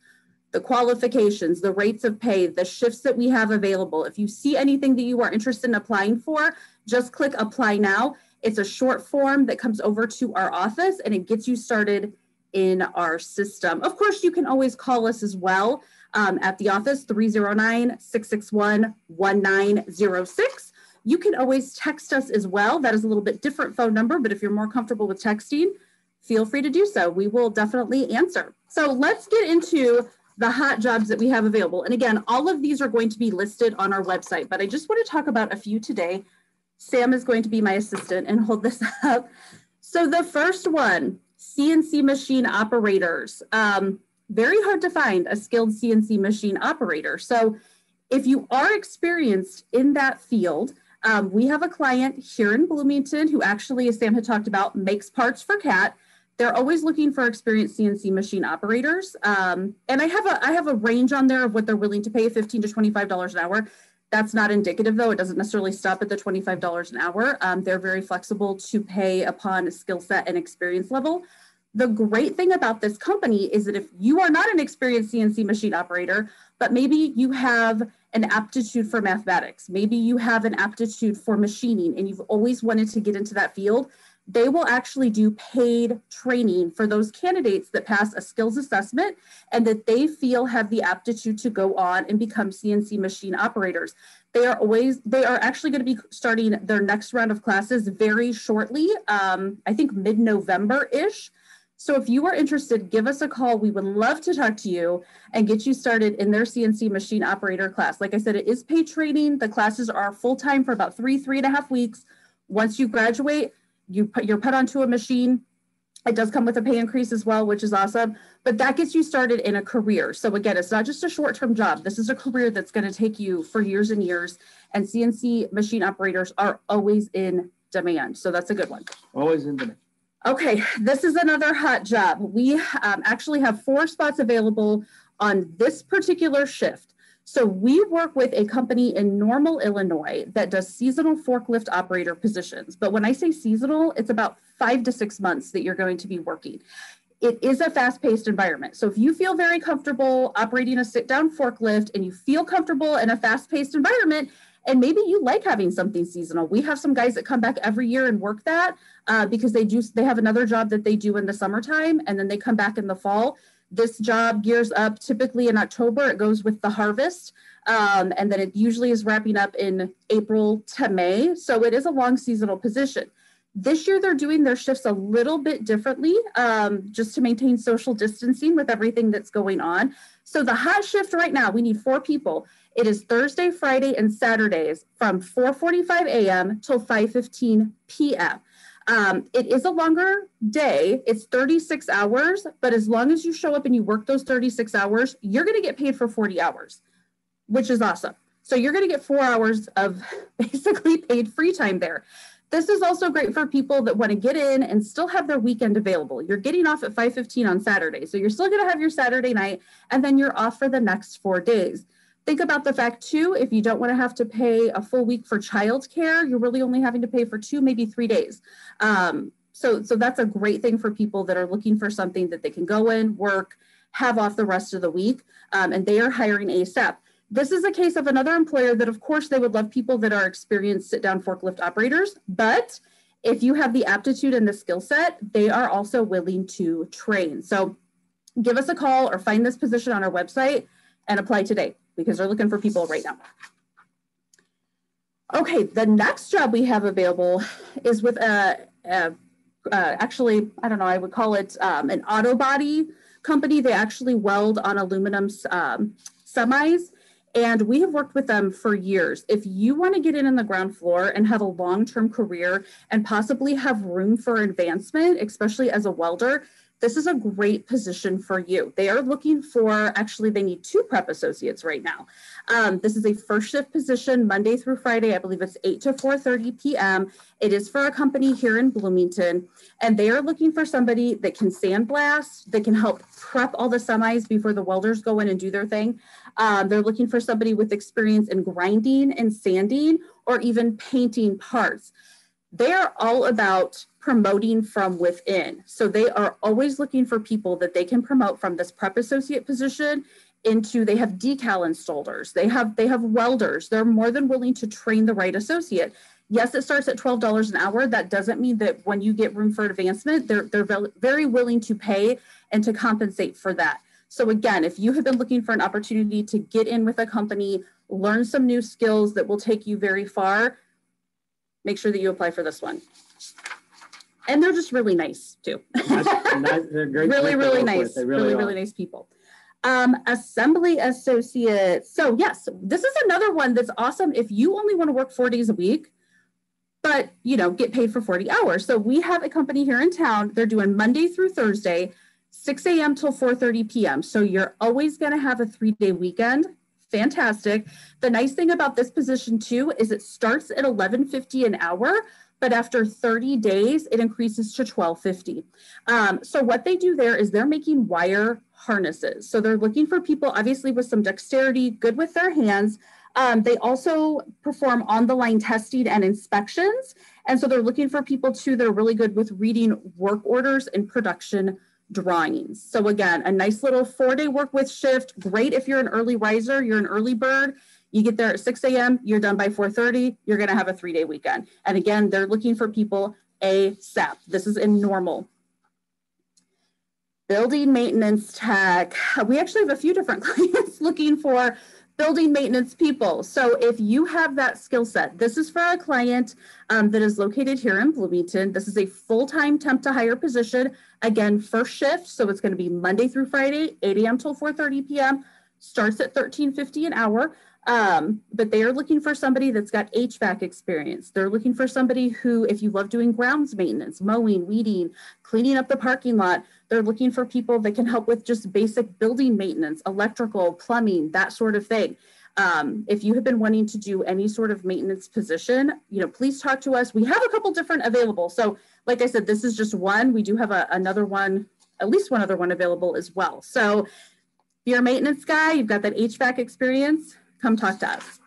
the qualifications, the rates of pay, the shifts that we have available. If you see anything that you are interested in applying for, just click Apply Now. It's a short form that comes over to our office and it gets you started in our system. Of course, you can always call us as well um, at the office, three oh nine, six six one, one nine oh six. You can always text us as well. That is a little bit different phone number, but if you're more comfortable with texting, feel free to do so. We will definitely answer. So let's get into the hot jobs that we have available. And again, all of these are going to be listed on our website, but I just want to talk about a few today. Sam is going to be my assistant and hold this up. So the first one, C N C machine operators. Um, very hard to find a skilled C N C machine operator. So if you are experienced in that field, um, we have a client here in Bloomington who actually, as Sam had talked about, makes parts for Cat. They're always looking for experienced C N C machine operators. Um, and I have, a, I have a range on there of what they're willing to pay, fifteen to twenty-five dollars an hour. That's not indicative though. It doesn't necessarily stop at the twenty-five dollars an hour. Um, they're very flexible to pay upon a skill set and experience level. The great thing about this company is that if you are not an experienced C N C machine operator, but maybe you have an aptitude for mathematics, maybe you have an aptitude for machining and you've always wanted to get into that field, they will actually do paid training for those candidates that pass a skills assessment and that they feel have the aptitude to go on and become C N C machine operators. They are always, they are actually going to be starting their next round of classes very shortly, um, I think mid-November-ish. So if you are interested, give us a call. We would love to talk to you and get you started in their C N C machine operator class. Like I said, it is paid training. The classes are full-time for about three, three and a half weeks. Once you graduate, You put, you're put onto a machine. It does come with a pay increase as well, which is awesome, but that gets you started in a career. So again, it's not just a short-term job. This is a career that's going to take you for years and years, and C N C machine operators are always in demand. So that's a good one. Always in demand. Okay, this is another hot job. We um, actually have four spots available on this particular shift. So we work with a company in Normal, Illinois that does seasonal forklift operator positions. But when I say seasonal, it's about five to six months that you're going to be working. It is a fast-paced environment. So if you feel very comfortable operating a sit-down forklift and you feel comfortable in a fast-paced environment, and maybe you like having something seasonal. We have some guys that come back every year and work that uh, because they do they have another job that they do in the summertime and then they come back in the fall. This job gears up typically in October. It goes with the harvest, um, and then it usually is wrapping up in April to May. So it is a long seasonal position. This year, they're doing their shifts a little bit differently, um, just to maintain social distancing with everything that's going on. So the hot shift right now, we need four people. It is Thursday, Friday, and Saturdays from four forty-five a m till five fifteen p m Um, it is a longer day. It's thirty-six hours, but as long as you show up and you work those thirty-six hours, you're going to get paid for forty hours, which is awesome. So you're going to get four hours of basically paid free time there. This is also great for people that want to get in and still have their weekend available. You're getting off at five fifteen on Saturday, so you're still going to have your Saturday night, and then you're off for the next four days. Think about the fact too, if you don't want to have to pay a full week for childcare, you're really only having to pay for two, maybe three days. Um, so, so that's a great thing for people that are looking for something that they can go in, work, have off the rest of the week, um, and they are hiring ASAP. This is a case of another employer that, of course, they would love people that are experienced sit-down forklift operators, but if you have the aptitude and the skill set, they are also willing to train. So give us a call or find this position on our website and apply today, because they're looking for people right now. Okay, the next job we have available is with a, a, a actually, I don't know, I would call it um, an auto body company. They actually weld on aluminum um, semis, and we have worked with them for years. If you want to get in on the ground floor and have a long-term career and possibly have room for advancement, especially as a welder, this is a great position for you. They are looking for, actually, they need two prep associates right now. Um, this is a first shift position, Monday through Friday. I believe it's eight to four thirty p m It is for a company here in Bloomington, and they are looking for somebody that can sandblast, that can help prep all the semis before the welders go in and do their thing. Um, they're looking for somebody with experience in grinding and sanding or even painting parts. They are all about promoting from within. So they are always looking for people that they can promote from this prep associate position into, they have decal installers, they have, they have welders. They're more than willing to train the right associate. Yes, it starts at twelve dollars an hour. That doesn't mean that when you get room for advancement, they're, they're very willing to pay and to compensate for that. So again, if you have been looking for an opportunity to get in with a company, learn some new skills that will take you very far, make sure that you apply for this one. And they're just really nice too. Nice, nice, they're great. Really, really nice. Really, really, really nice people. Um, assembly associates. So yes, this is another one that's awesome if you only want to work four days a week, but you know, get paid for forty hours. So we have a company here in town. They're doing Monday through Thursday, six a m till four thirty p m So you're always going to have a three-day weekend. Fantastic. The nice thing about this position too is it starts at eleven fifty an hour, but after thirty days, it increases to twelve fifty. Um, so what they do there is they're making wire harnesses. So they're looking for people, obviously with some dexterity, good with their hands. Um, they also perform on-the-line testing and inspections. And so they're looking for people too that are really good with reading work orders and production drawings. So again, a nice little four-day work with shift. Great if you're an early riser, you're an early bird. You get there at six a m, you're done by four thirty, you're going to have a three-day weekend. And again, they're looking for people ASAP. This is in Normal. Building maintenance tech. We actually have a few different clients looking for building maintenance people. So if you have that skill set, this is for a client um, that is located here in Bloomington. This is a full-time temp to hire position. Again, first shift. So it's going to be Monday through Friday, eight a m till four thirty p m Starts at thirteen fifty an hour. Um, but they are looking for somebody that's got H V A C experience. They're looking for somebody who, if you love doing grounds maintenance, mowing, weeding, cleaning up the parking lot, they're looking for people that can help with just basic building maintenance, electrical, plumbing, that sort of thing. Um, if you have been wanting to do any sort of maintenance position, you know, please talk to us. We have a couple different available. So like I said, this is just one. We do have a, another one, at least one other one available as well. So if you're a maintenance guy, you've got that H V A C experience, come talk to us.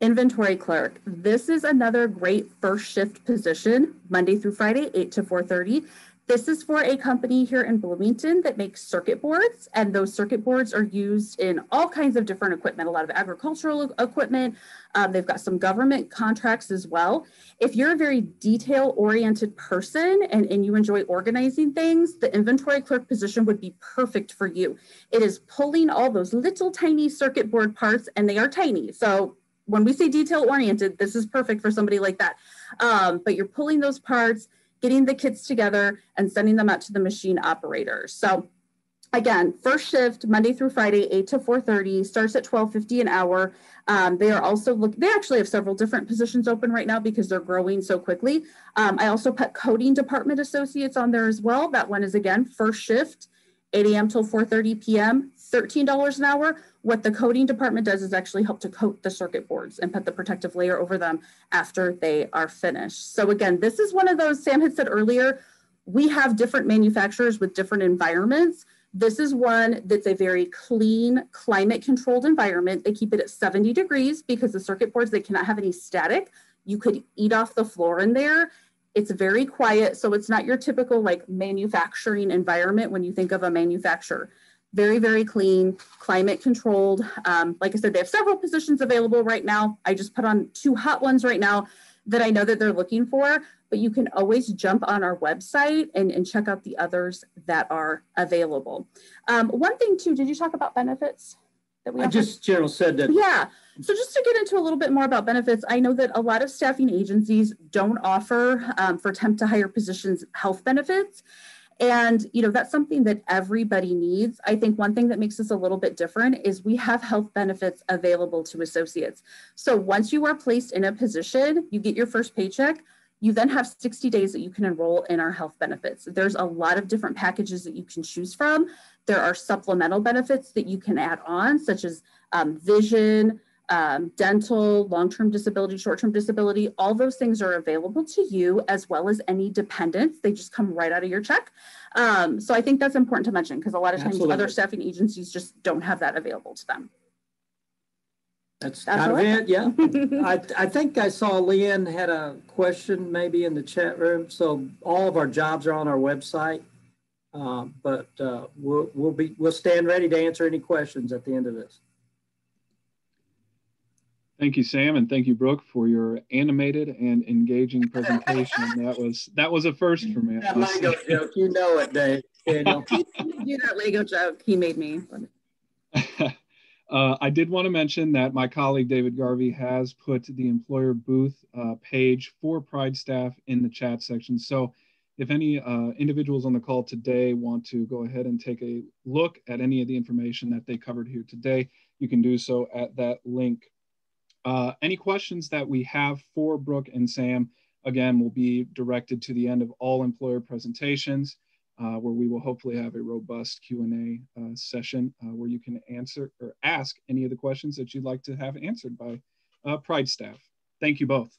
Inventory clerk. This is another great first shift position, Monday through Friday, eight to four thirty. This is for a company here in Bloomington that makes circuit boards, and those circuit boards are used in all kinds of different equipment, a lot of agricultural equipment. Um, they've got some government contracts as well. If you're a very detail-oriented person and, and you enjoy organizing things, the inventory clerk position would be perfect for you. It is pulling all those little tiny circuit board parts, and they are tiny. So when we say detail-oriented, this is perfect for somebody like that. Um, but you're pulling those parts, getting the kits together, and sending them out to the machine operators. So again, first shift, Monday through Friday, eight to four thirty, starts at twelve fifty an hour. Um, they are also, look, they actually have several different positions open right now because they're growing so quickly. Um, I also put coding department associates on there as well. That one is, again, first shift, eight a m till four thirty p m, thirteen dollars an hour. What the coding department does is actually help to coat the circuit boards and put the protective layer over them after they are finished. So again, this is one of those, Sam had said earlier, we have different manufacturers with different environments. This is one that's a very clean, climate controlled environment. They keep it at seventy degrees because the circuit boards, they cannot have any static. You could eat off the floor in there. It's very quiet, so it's not your typical like manufacturing environment when you think of a manufacturer. Very, very clean, climate controlled. Um, like I said, they have several positions available right now. I just put on two hot ones right now that I know that they're looking for, but you can always jump on our website and, and check out the others that are available. Um, one thing too, did you talk about benefits? That we I just, Cheryl said that. Yeah, so just to get into a little bit more about benefits, I know that a lot of staffing agencies don't offer um, for temp to hire positions health benefits. And, you know, that's something that everybody needs. I think one thing that makes us a little bit different is we have health benefits available to associates. So once you are placed in a position, you get your first paycheck, you then have sixty days that you can enroll in our health benefits. There's a lot of different packages that you can choose from. There are supplemental benefits that you can add on, such as um, vision, Um, dental, long-term disability, short-term disability, all those things are available to you, as well as any dependents. They just come right out of your check. Um, so I think that's important to mention because a lot of times Absolutely. Other staffing agencies just don't have that available to them. That's, that's kind of it, yeah. I, I think I saw Leanne had a question maybe in the chat room. So all of our jobs are on our website, uh, but uh, we'll, we'll, be, we'll stand ready to answer any questions at the end of this. Thank you, Sam, and thank you, Brooke, for your animated and engaging presentation. That was that was a first for me. That Lego joke, you know it, Dave. You know. Do that Lego joke. He made me. Uh, I did want to mention that my colleague David Garvey has put the employer booth uh, page for Pride Staff in the chat section. So if any uh, individuals on the call today want to go ahead and take a look at any of the information that they covered here today, you can do so at that link. Uh, any questions that we have for Brooke and Sam, again, will be directed to the end of all employer presentations, uh, where we will hopefully have a robust Q and A uh, session uh, where you can answer or ask any of the questions that you'd like to have answered by uh, Pride Staff. Thank you both.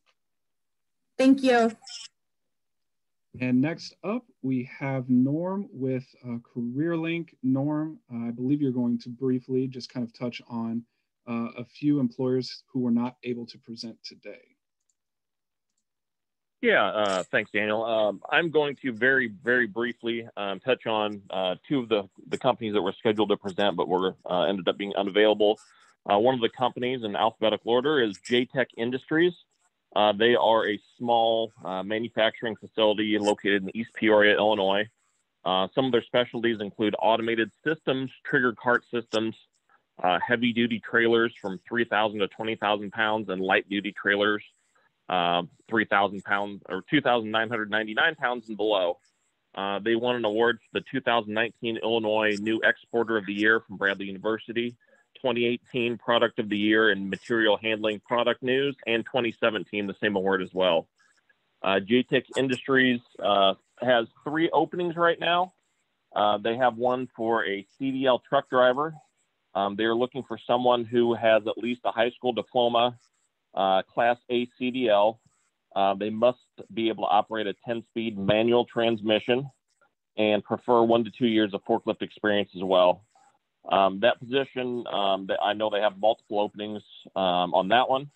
Thank you. And next up, we have Norm with uh, CareerLink. Norm, uh, I believe you're going to briefly just kind of touch on uh, a few employers who were not able to present today. Yeah, uh, thanks, Daniel. Um, I'm going to very, very briefly um, touch on uh, two of the, the companies that were scheduled to present but were uh, ended up being unavailable. Uh, one of the companies in alphabetical order is J TEC Industries. Uh, they are a small uh, manufacturing facility located in East Peoria, Illinois. Uh, some of their specialties include automated systems, trigger cart systems, uh, heavy-duty trailers from three thousand to twenty thousand pounds, and light-duty trailers uh, three thousand pounds or two thousand nine hundred ninety-nine pounds and below. Uh, they won an award for the two thousand nineteen Illinois New Exporter of the Year from Bradley University, twenty eighteen Product of the Year and Material Handling Product News, and twenty seventeen, the same award as well. Uh, J TEC Industries uh, has three openings right now. Uh, they have one for a C D L truck driver. Um, they're looking for someone who has at least a high school diploma, uh, Class A C D L. Uh, they must be able to operate a ten-speed manual transmission and prefer one to two years of forklift experience as well. Um, that position, um, that I know they have multiple openings um, on that one.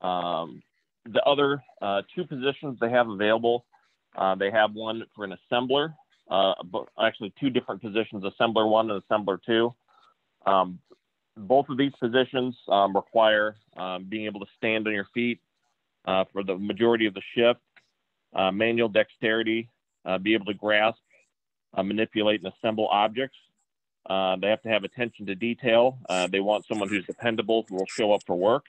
Um, the other uh, two positions they have available, uh, they have one for an assembler, uh, actually two different positions, assembler one and assembler two. Um, both of these positions um, require um, being able to stand on your feet uh, for the majority of the shift, uh, manual dexterity, uh, be able to grasp, uh, manipulate, and assemble objects. Uh, they have to have attention to detail. Uh, they want someone who's dependable, who will show up for work.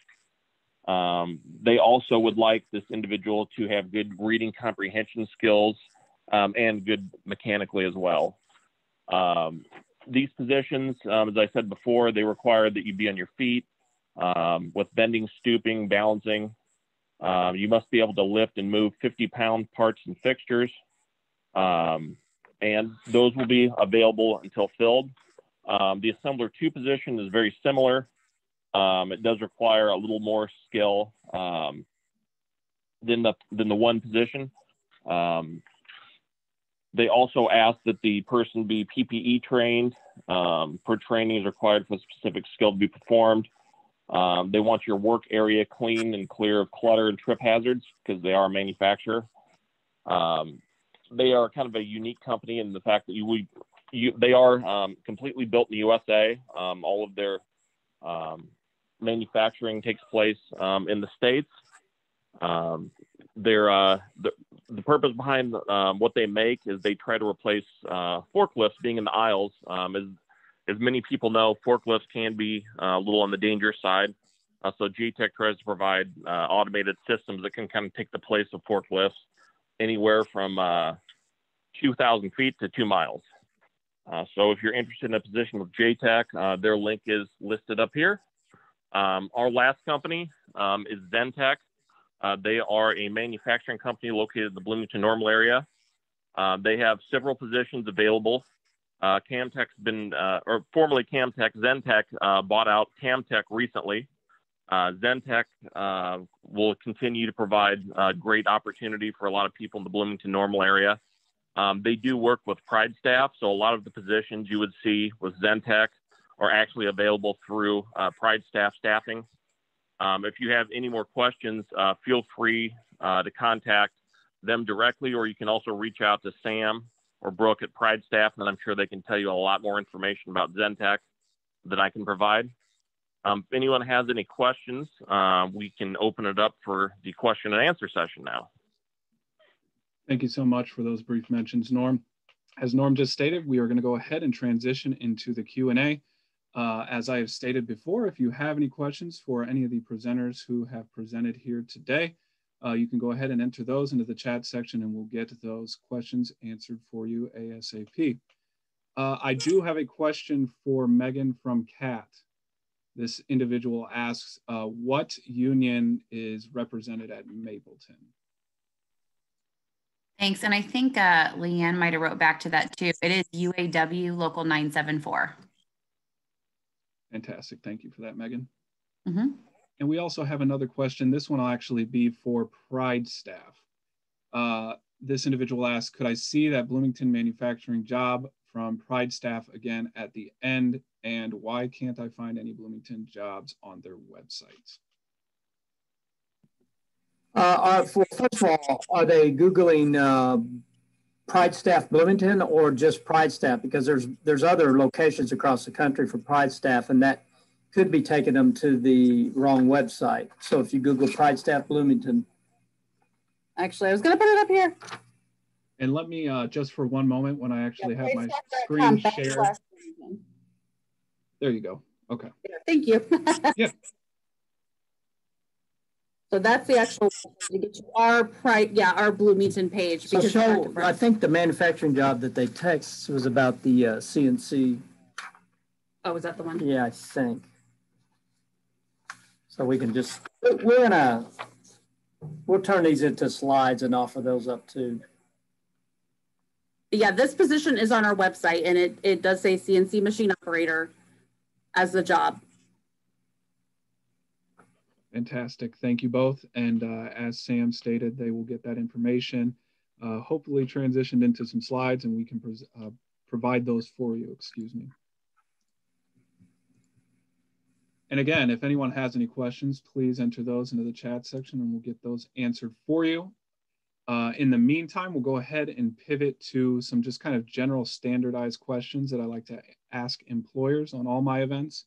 Um, they also would like this individual to have good reading comprehension skills um, and good mechanically as well. Um, these positions, um, as I said before, they require that you be on your feet um, with bending, stooping, balancing. Um, you must be able to lift and move fifty pound parts and fixtures. Um, and those will be available until filled. Um, the assembler two position is very similar. Um, it does require a little more skill um, than the than the one position. Um, they also ask that the person be P P E trained. Um, per training is required for a specific skill to be performed. Um, they want your work area clean and clear of clutter and trip hazards because they are a manufacturer. Um, They are kind of a unique company in the fact that you, we, you, they are um, completely built in the U S A. Um, all of their um, manufacturing takes place um, in the States. Um, their, uh, the, the purpose behind um, what they make is they try to replace uh, forklifts being in the aisles. Um, as, as many people know, forklifts can be uh, a little on the dangerous side. Uh, so J TEC tries to provide uh, automated systems that can kind of take the place of forklifts, anywhere from uh, two thousand feet to two miles. Uh, so if you're interested in a position with J TEC, uh, their link is listed up here. Um, our last company um, is Zentech. Uh, they are a manufacturing company located in the Bloomington Normal area. Uh, they have several positions available. Uh, Camtech's been, uh, or formerly Camtech, Zentech uh, bought out Camtech recently. Uh, Zentech uh, will continue to provide uh, great opportunity for a lot of people in the Bloomington Normal area. Um, they do work with Pride Staff, so a lot of the positions you would see with Zentech are actually available through uh, Pride Staff staffing. Um, if you have any more questions, uh, feel free uh, to contact them directly, or you can also reach out to Sam or Brooke at Pride Staff, and I'm sure they can tell you a lot more information about Zentech than I can provide. Um, if anyone has any questions, uh, we can open it up for the question and answer session now. Thank you so much for those brief mentions, Norm. As Norm just stated, we are going to go ahead and transition into the Q and A. Uh, as I have stated before, if you have any questions for any of the presenters who have presented here today, uh, you can go ahead and enter those into the chat section and we'll get those questions answered for you ASAP. Uh, I do have a question for Megan from C A T. This individual asks, uh, what union is represented at Mapleton? Thanks, and I think uh, Leanne might have wrote back to that too. It is U A W Local nine seven four. Fantastic, thank you for that, Megan. Mm-hmm. And we also have another question. This one will actually be for Pride Staff. Uh, this individual asks, could I see that Bloomington manufacturing job from Pride Staff again at the end, and why can't I find any Bloomington jobs on their websites? Uh, uh, for, first of all, are they Googling uh, Pride Staff Bloomington or just Pride Staff? Because there's there's other locations across the country for Pride Staff, and that could be taking them to the wrong website. So if you Google Pride Staff Bloomington. Actually, I was going to put it up here. And let me, uh, just for one moment, when I actually yeah, have my screen shared. There you go. Okay. Yeah, thank you. Yeah. So that's the actual to get to our Pride, yeah, our Bloomington page. So, so I think the manufacturing job that they text was about the uh, C N C. Oh, is that the one? Yeah, I think. So we can just we're in a we'll turn these into slides and offer those up too. Yeah, this position is on our website, and it, it does say C N C machine operator as the job. Fantastic. Thank you both. And uh, as Sam stated, they will get that information, uh, hopefully transitioned into some slides, and we can pres uh, provide those for you. Excuse me. And again, if anyone has any questions, please enter those into the chat section and we'll get those answered for you. Uh, in the meantime, we'll go ahead and pivot to some just kind of general standardized questions that I like to ask employers on all my events.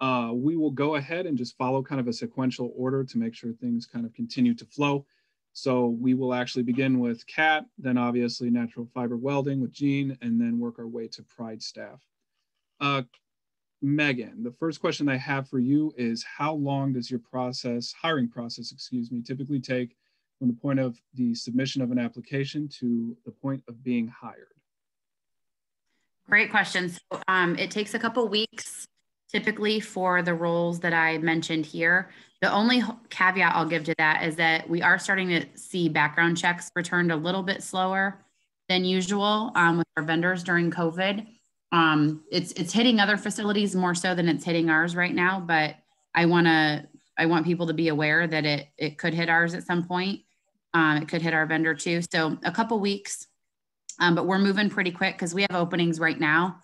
Uh, we will go ahead and just follow kind of a sequential order to make sure things kind of continue to flow. So we will actually begin with C A T, then obviously Natural Fiber Welding with Gene, and then work our way to Pride Staff. Uh, Megan, the first question I have for you is, how long does your process, hiring process, excuse me, typically take from the point of the submission of an application to the point of being hired? Great question. So um, it takes a couple weeks typically for the roles that I mentioned here. The only caveat I'll give to that is that we are starting to see background checks returned a little bit slower than usual um, with our vendors during COVID. Um, it's, it's hitting other facilities more so than it's hitting ours right now, but I wanna, I want people to be aware that it, it could hit ours at some point. Um, it could hit our vendor too. So a couple weeks, um, but we're moving pretty quick because we have openings right now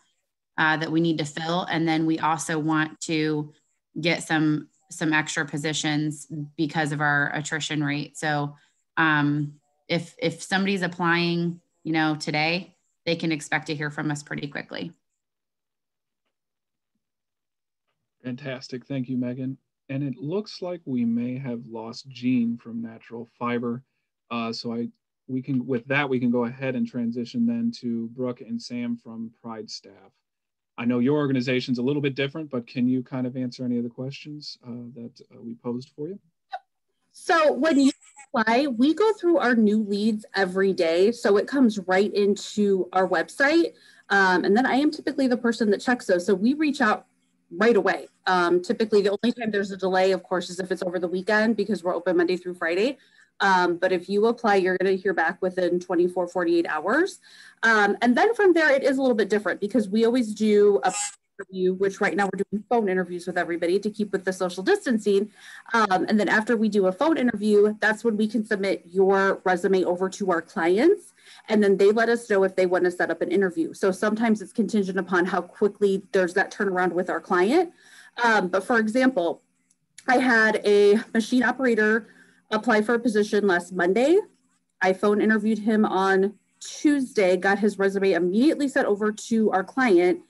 Uh, that we need to fill, and then we also want to get some some extra positions because of our attrition rate. So um, if if somebody's applying, you know, today, they can expect to hear from us pretty quickly. Fantastic, thank you, Megan. And it looks like we may have lost Gene from Natural Fiber. Uh, so I we can with that we can go ahead and transition then to Brooke and Sam from Pride Staff. I know your organization's a little bit different, but can you kind of answer any of the questions uh, that uh, we posed for you? So when you apply, we go through our new leads every day. So it comes right into our website. Um, and then I am typically the person that checks those. So we reach out right away. Um, typically the only time there's a delay, of course, is if it's over the weekend because we're open Monday through Friday. Um, but if you apply, you're going to hear back within twenty-four, forty-eight hours. Um, and then from there, it is a little bit different because we always do a interview, which right now we're doing phone interviews with everybody to keep with the social distancing. Um, and then after we do a phone interview, that's when we can submit your resume over to our clients. And then they let us know if they want to set up an interview. So sometimes it's contingent upon how quickly there's that turnaround with our client. Um, but for example, I had a machine operator apply for a position last Monday. I phone interviewed him on Tuesday, got his resume immediately sent over to our client.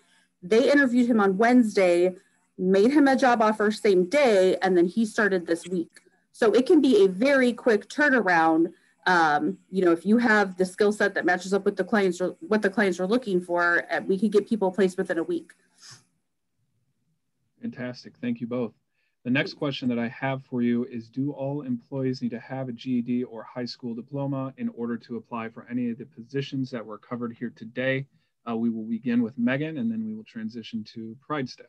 They interviewed him on Wednesday, made him a job offer same day, and then he started this week. So it can be a very quick turnaround. Um, you know, if you have the skill set that matches up with the clients, what the clients are looking for, we can get people placed within a week. Fantastic, thank you both. The next question that I have for you is, do all employees need to have a G E D or high school diploma in order to apply for any of the positions that were covered here today? Uh, we will begin with Megan, and then we will transition to Pride Staff.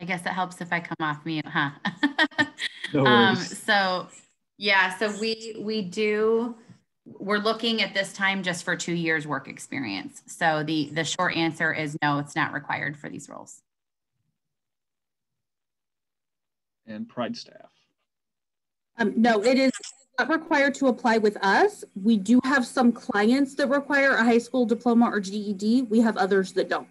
I guess it helps if I come off mute, huh? No worries. um, so yeah, so we, we do, we're looking at this time just for two years work experience. So the, the short answer is no, it's not required for these roles. And Pride Staff. Um, no, it is not required to apply with us. We do have some clients that require a high school diploma or G E D. We have others that don't.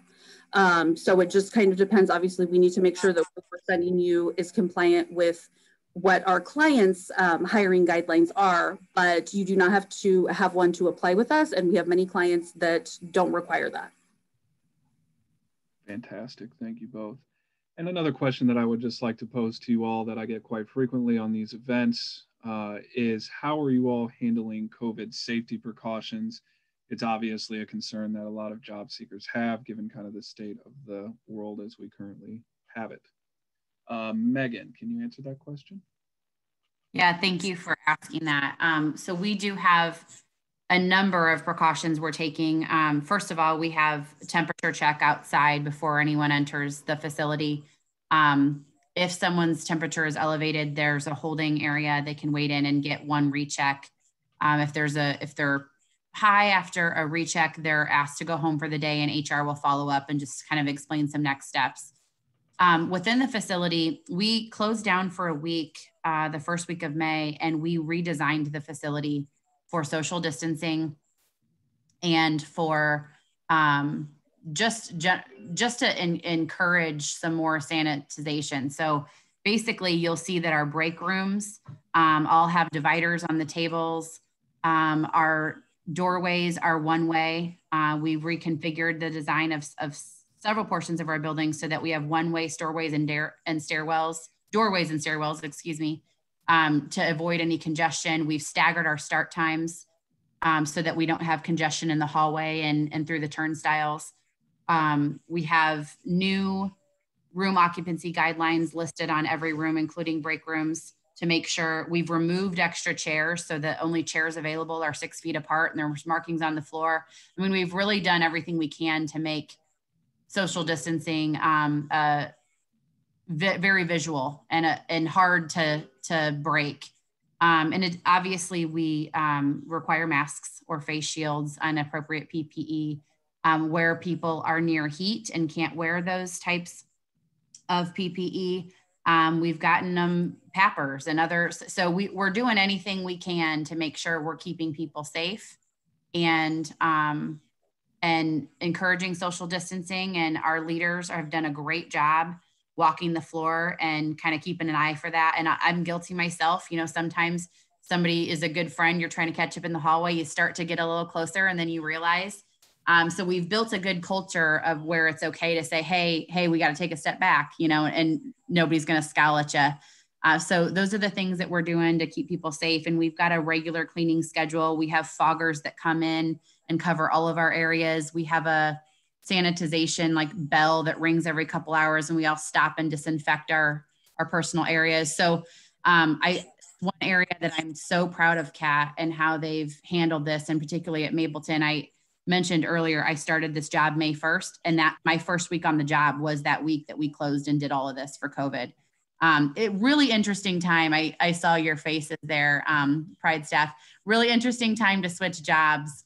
Um, so it just kind of depends. Obviously, we need to make sure that what we're sending you is compliant with what our clients' um, hiring guidelines are, but you do not have to have one to apply with us, and we have many clients that don't require that. Fantastic, thank you both. And another question that I would just like to pose to you all that I get quite frequently on these events uh, is, how are you all handling COVID safety precautions? It's obviously a concern that a lot of job seekers have, given kind of the state of the world as we currently have it. Uh, Megan, can you answer that question? Yeah, thank you for asking that. Um, so we do have a number of precautions we're taking. Um, first of all, we have a temperature check outside before anyone enters the facility. Um, if someone's temperature is elevated, there's a holding area. They can wait in and get one recheck. Um, if there's a, if they're high after a recheck, they're asked to go home for the day, and H R will follow up and just kind of explain some next steps. Um, within the facility, we closed down for a week, uh, the first week of May, and we redesigned the facility for social distancing and for um, just, ju just to en encourage some more sanitization. So basically, you'll see that our break rooms um, all have dividers on the tables. Um, our doorways are one way. Uh, we've reconfigured the design of, of several portions of our building so that we have one-way doorways and, and stairwells, doorways and stairwells, excuse me, um, to avoid any congestion. We've staggered our start times um, so that we don't have congestion in the hallway and, and through the turnstiles. Um, we have new room occupancy guidelines listed on every room, including break rooms, to make sure. We've removed extra chairs so that only chairs available are six feet apart and there's markings on the floor. I mean, we've really done everything we can to make social distancing um, uh, vi very visual and uh, and hard to to break. Um, and it, obviously, we um, require masks or face shields and appropriate P P E um, where people are near heat and can't wear those types of P P E. Um, we've gotten them PAPRs and others. So we, we're doing anything we can to make sure we're keeping people safe and um, and encouraging social distancing, and our leaders have done a great job walking the floor and kind of keeping an eye for that. And I, I'm guilty myself. You know, sometimes somebody is a good friend, you're trying to catch up in the hallway, you start to get a little closer and then you realize. Um, so we've built a good culture of where it's okay to say, hey, hey, we got to take a step back, you know, and nobody's going to scowl at you. Uh, so those are the things that we're doing to keep people safe. And we've got a regular cleaning schedule. We have foggers that come in and cover all of our areas. We have a sanitization like bell that rings every couple hours, and we all stop and disinfect our, our personal areas. So um, I, one area that I'm so proud of Kat and how they've handled this, and particularly at Mapleton, I mentioned earlier, I started this job May first, and that my first week on the job was that week that we closed and did all of this for COVID. Um, it really interesting time. I, I saw your faces there, um, Pride Staff. Really interesting time to switch jobs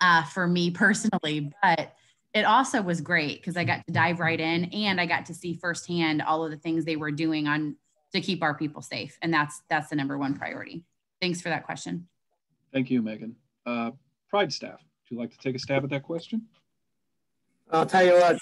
uh, for me personally, but it also was great because I got to dive right in and I got to see firsthand all of the things they were doing on to keep our people safe. And that's, that's the number one priority. Thanks for that question. Thank you, Megan. Uh, Pride Staff, would you like to take a stab at that question? I'll tell you what,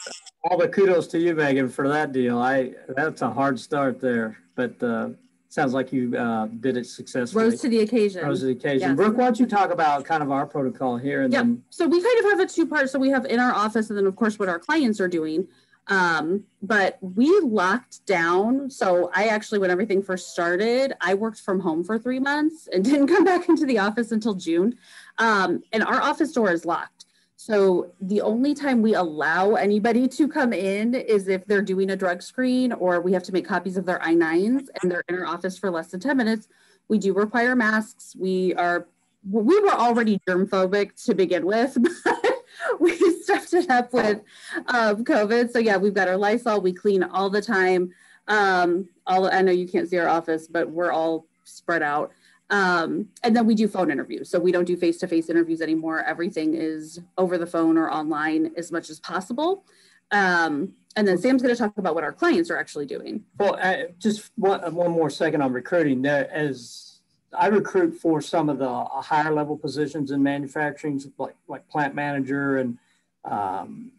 all the kudos to you, Megan, for that deal. I that's a hard start there, but uh, sounds like you uh, did it successfully. Rose to the occasion. Rose to the occasion. Yes. Brooke, why don't you talk about kind of our protocol here? And yeah, then so we kind of have a two-part. So we have in our office, and then of course what our clients are doing. Um, but we locked down. So I actually, when everything first started, I worked from home for three months and didn't come back into the office until June. Um, and our office door is locked. So the only time we allow anybody to come in is if they're doing a drug screen or we have to make copies of their I nines and they're in our office for less than ten minutes. We do require masks. We are, we were already germ phobic to begin with, but we stuffed it up with um, COVID. So yeah, we've got our Lysol, we clean all the time. Um, all, I know you can't see our office, but we're all spread out. Um, and then we do phone interviews. So we don't do face-to-face interviews anymore. Everything is over the phone or online as much as possible. Um, and then Sam's going to talk about what our clients are actually doing. Well, I, just one, one more second on recruiting. There, as I recruit for some of the higher level positions in manufacturing, like, like plant manager and um,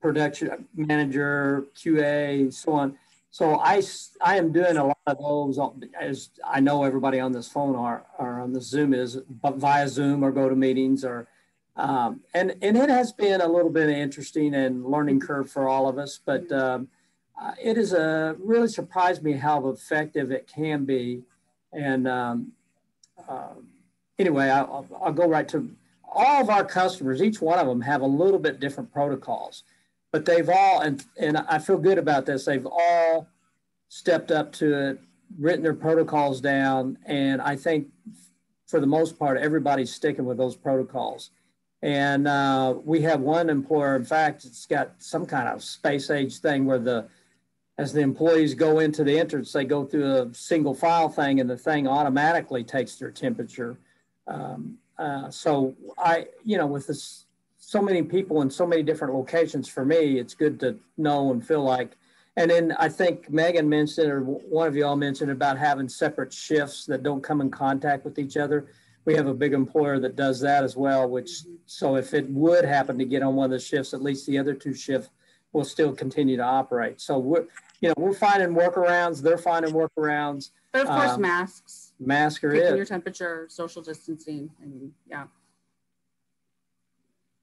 production manager, Q A, so on. So I, I am doing a lot of those, as I know everybody on this phone are, or on the Zoom is, but via Zoom or go to meetings or, um, and, and it has been a little bit interesting and learning curve for all of us, but um, uh, it is a, really surprised me how effective it can be. And um, uh, anyway, I, I'll, I'll go right to all of our customers. Each one of them have a little bit different protocols. But they've all, and, and I feel good about this, they've all stepped up to it, written their protocols down, and I think for the most part, everybody's sticking with those protocols. And uh, we have one employer, in fact, it's got some kind of space age thing where the, as the employees go into the entrance, they go through a single file thing and the thing automatically takes their temperature. Um, uh, so I, you know, with this, so many people in so many different locations, for me, it's good to know and feel like. And then I think Megan mentioned, or one of y'all mentioned about having separate shifts that don't come in contact with each other. We have a big employer that does that as well, which, so if it would happen to get on one of the shifts, at least the other two shifts will still continue to operate. So we're, you know, we're finding workarounds, they're finding workarounds. But of course, um, masks. Mask or taking your temperature, social distancing, I mean, yeah.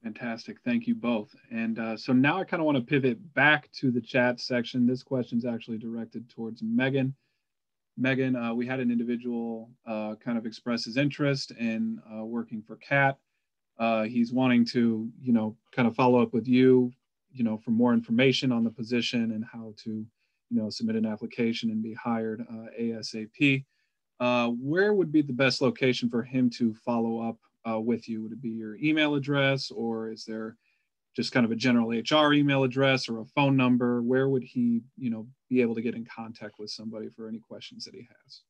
Fantastic, thank you both. And uh, so now I kind of want to pivot back to the chat section. This question is actually directed towards Megan. Megan, uh, we had an individual uh, kind of express his interest in uh, working for Cat. Uh, he's wanting to, you know, kind of follow up with you, you know, for more information on the position and how to, you know, submit an application and be hired uh, ASAP. Uh, where would be the best location for him to follow up Uh, with you? Would it be your email address, or is there just kind of a general H R email address or a phone number? Where would he, you know, be able to get in contact with somebody for any questions that he has?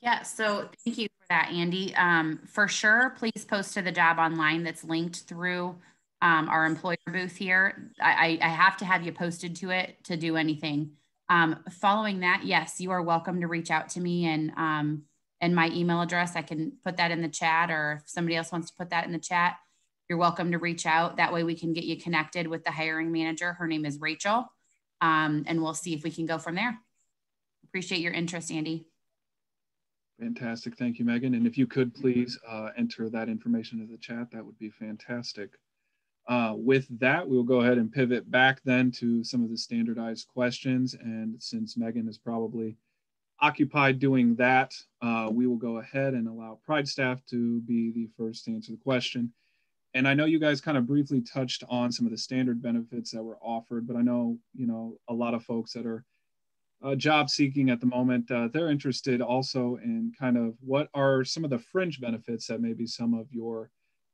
Yeah, so thank you for that, Andy. Um, for sure, please post to the job online that's linked through um, our employer booth here. I, I have to have you posted to it to do anything. Um, following that, yes, you are welcome to reach out to me and um, and my email address. I can put that in the chat, or if somebody else wants to put that in the chat, you're welcome to reach out. That way we can get you connected with the hiring manager. Her name is Rachel, um, and we'll see if we can go from there. Appreciate your interest, Andy. Fantastic, thank you, Megan. And if you could please uh, enter that information into the chat, that would be fantastic. Uh, with that, we'll go ahead and pivot back then to some of the standardized questions. And since Megan is probably occupied doing that, uh, we will go ahead and allow Pride staff to be the first to answer the question. And I know you guys kind of briefly touched on some of the standard benefits that were offered, but I know, you know, a lot of folks that are uh, job seeking at the moment, uh, they're interested also in kind of what are some of the fringe benefits that maybe some of your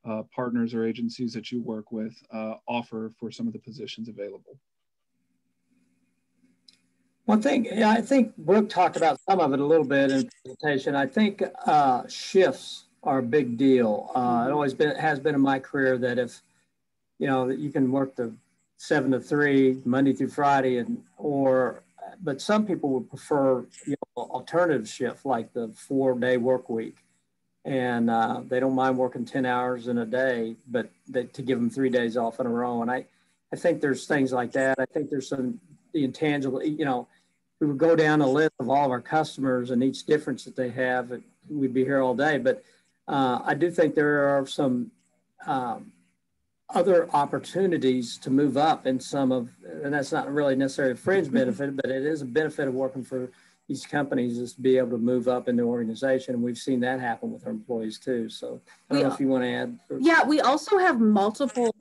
uh, partners or agencies that you work with uh, offer for some of the positions available. One thing, I think Brooke talked about some of it a little bit in the presentation. I think uh, shifts are a big deal. Uh, it always been, has been in my career that if, you know, that you can work the seven to three, Monday through Friday, and or, but some people would prefer, you know, alternative shift like the four day work week. And uh, they don't mind working ten hours in a day, but they, to give them three days off in a row. And I, I think there's things like that. I think there's some, the intangible, you know, we would go down a list of all of our customers and each difference that they have, and we'd be here all day. But uh, I do think there are some um, other opportunities to move up in some of, and that's not really necessarily a fringe benefit, but it is a benefit of working for these companies is to be able to move up in the organization. And we've seen that happen with our employees too. So I don't we, know if you want to add. Or... Yeah, we also have multiple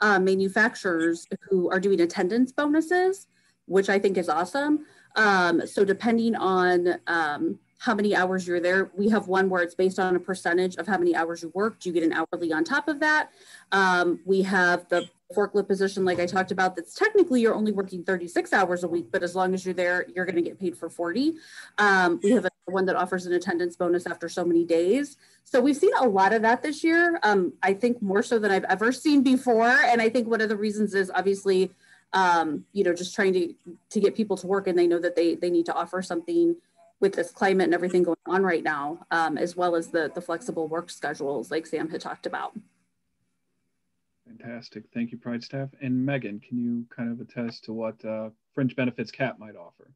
uh, manufacturers who are doing attendance bonuses, which I think is awesome. Um, so depending on um, how many hours you're there, we have one where it's based on a percentage of how many hours you worked. You get an hourly on top of that. Um, we have the forklift position, like I talked about, that's technically you're only working thirty-six hours a week, but as long as you're there, you're going to get paid for forty. Um, we have a, one that offers an attendance bonus after so many days. So we've seen a lot of that this year. Um, I think more so than I've ever seen before. And I think one of the reasons is obviously, um, you know, just trying to, to get people to work, and they know that they, they need to offer something with this climate and everything going on right now, um, as well as the, the flexible work schedules like Sam had talked about. Fantastic. Thank you, Pride Staff. And Megan, can you kind of attest to what uh, fringe benefits C A P might offer?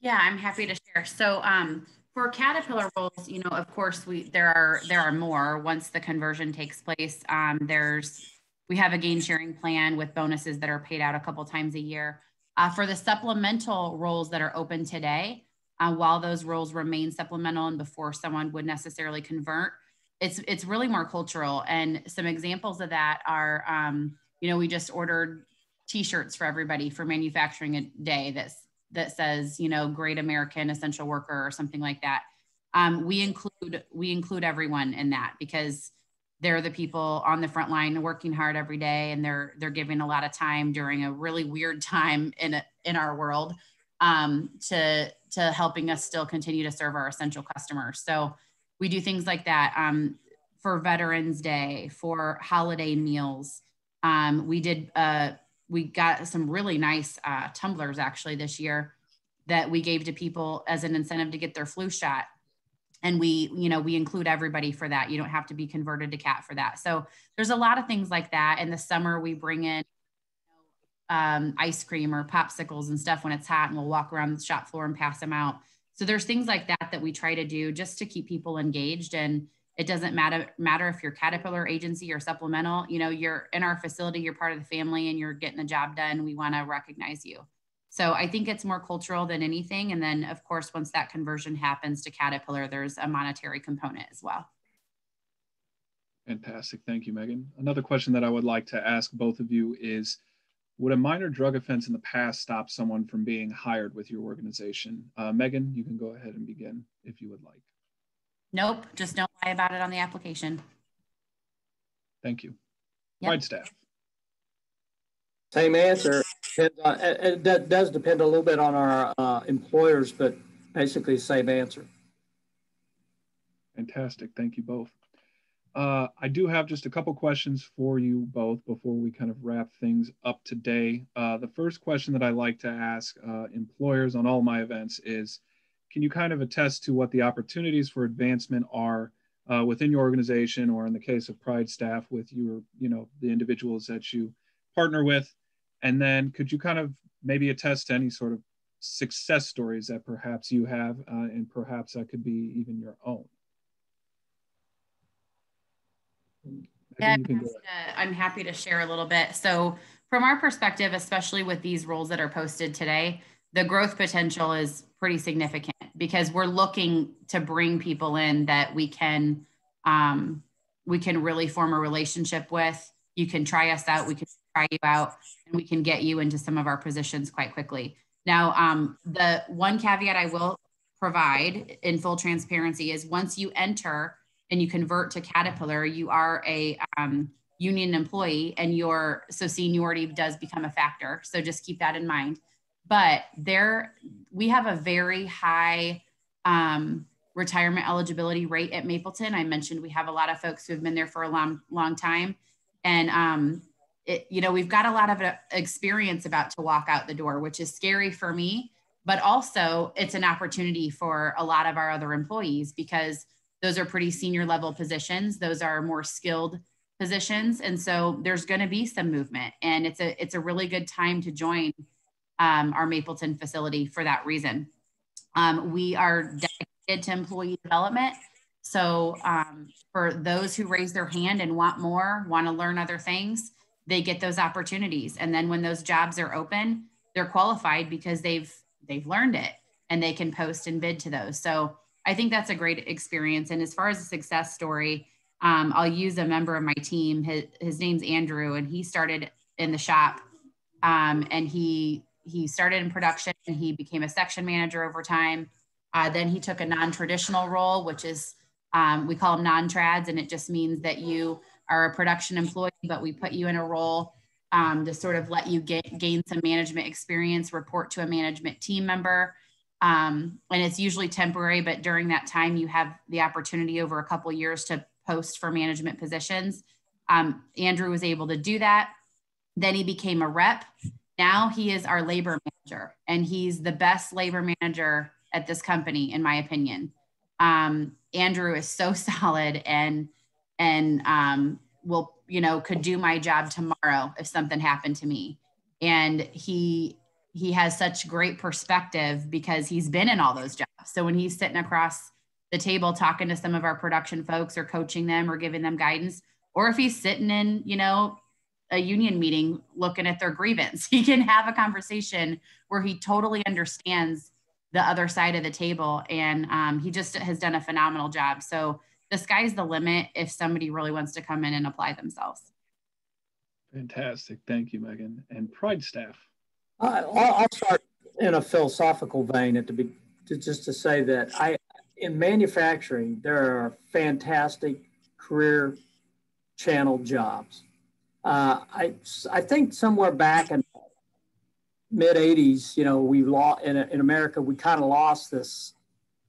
Yeah, I'm happy to share. So um, for Caterpillar roles, you know, of course, we there are there are more once the conversion takes place. Um, there's we have a gain sharing plan with bonuses that are paid out a couple times a year. Uh, for the supplemental roles that are open today, uh, while those roles remain supplemental and before someone would necessarily convert, It's, it's really more cultural. And some examples of that are, um, you know, we just ordered t-shirts for everybody for manufacturing a day that's, that says, you know, Great American Essential Worker or something like that. Um, we include, we include everyone in that because they're the people on the front line working hard every day, and they're, they're giving a lot of time during a really weird time in, a, in our world um, to, to helping us still continue to serve our essential customers. So we do things like that um, for Veterans Day, for holiday meals. Um, we did, uh, we got some really nice uh, tumblers actually this year that we gave to people as an incentive to get their flu shot. And we, you know, we include everybody for that. You don't have to be converted to C A T for that. So there's a lot of things like that. In the summer, we bring in um, ice cream or popsicles and stuff when it's hot, and we'll walk around the shop floor and pass them out. So there's things like that that we try to do just to keep people engaged. And it doesn't matter matter if you're Caterpillar, agency, or supplemental. You know, you're in our facility, you're part of the family, and you're getting the job done. We want to recognize you. So I think it's more cultural than anything. And then, of course, once that conversion happens to Caterpillar, there's a monetary component as well. Fantastic. Thank you, Megan. Another question that I would like to ask both of you is, would a minor drug offense in the past stop someone from being hired with your organization? Uh, Megan, you can go ahead and begin if you would like. Nope, just don't lie about it on the application. Thank you. Yep. Pride Staff. Same answer. It, uh, it, it does depend a little bit on our uh, employers, but basically the same answer. Fantastic, thank you both. Uh, I do have just a couple questions for you both before we kind of wrap things up today. Uh, the first question that I like to ask uh, employers on all my events is, can you kind of attest to what the opportunities for advancement are uh, within your organization, or in the case of Pride Staff with your, you know, the individuals that you partner with? And then could you kind of maybe attest to any sort of success stories that perhaps you have uh, and perhaps that could be even your own? Yeah, I'm, happy to, I'm happy to share a little bit. So from our perspective, especially with these roles that are posted today, the growth potential is pretty significant because we're looking to bring people in that we can um, we can really form a relationship with. You can try us out, we can try you out, and we can get you into some of our positions quite quickly. Now, um, the one caveat I will provide in full transparency is once you enter and you convert to Caterpillar, you are a um, union employee, and your so seniority does become a factor. So just keep that in mind. But there, we have a very high um, retirement eligibility rate at Mapleton. I mentioned we have a lot of folks who have been there for a long, long time, and um, it, you know, we've got a lot of experience about to walk out the door, which is scary for me. But also, it's an opportunity for a lot of our other employees because those are pretty senior level positions. Those are more skilled positions. And so there's going to be some movement, and it's a, it's a really good time to join um, our Mapleton facility for that reason. Um, we are dedicated to employee development. So um, for those who raise their hand and want more, want to learn other things, they get those opportunities. And then when those jobs are open, they're qualified because they've, they've learned it. and they can post and bid to those. So I think that's a great experience. And as far as a success story, um, I'll use a member of my team. His, his name's Andrew, and he started in the shop, um, and he he started in production, and he became a section manager over time. Uh, then he took a non-traditional role, which is, um, we call them non-trads, and it just means that you are a production employee, but we put you in a role um, to sort of let you get, gain some management experience, report to a management team member. Um, and it's usually temporary, but during that time, you have the opportunity over a couple years to post for management positions. Um, Andrew was able to do that. Then he became a rep. Now he is our labor manager, and he's the best labor manager at this company, in my opinion. Um, Andrew is so solid and and um, will, you know, could do my job tomorrow if something happened to me. And he he has such great perspective because he's been in all those jobs. So when he's sitting across the table talking to some of our production folks or coaching them or giving them guidance, or if he's sitting in, you know, a union meeting looking at their grievance, he can have a conversation where he totally understands the other side of the table. And um, he just has done a phenomenal job. So the sky's the limit if somebody really wants to come in and apply themselves. Fantastic. Thank you, Megan. And Pride Staff. Uh, I'll start in a philosophical vein at the be to, just to say that I, in manufacturing, there are fantastic career channel jobs. Uh, I, I think somewhere back in mid eighties, you know, we lost in, in America, we kind of lost this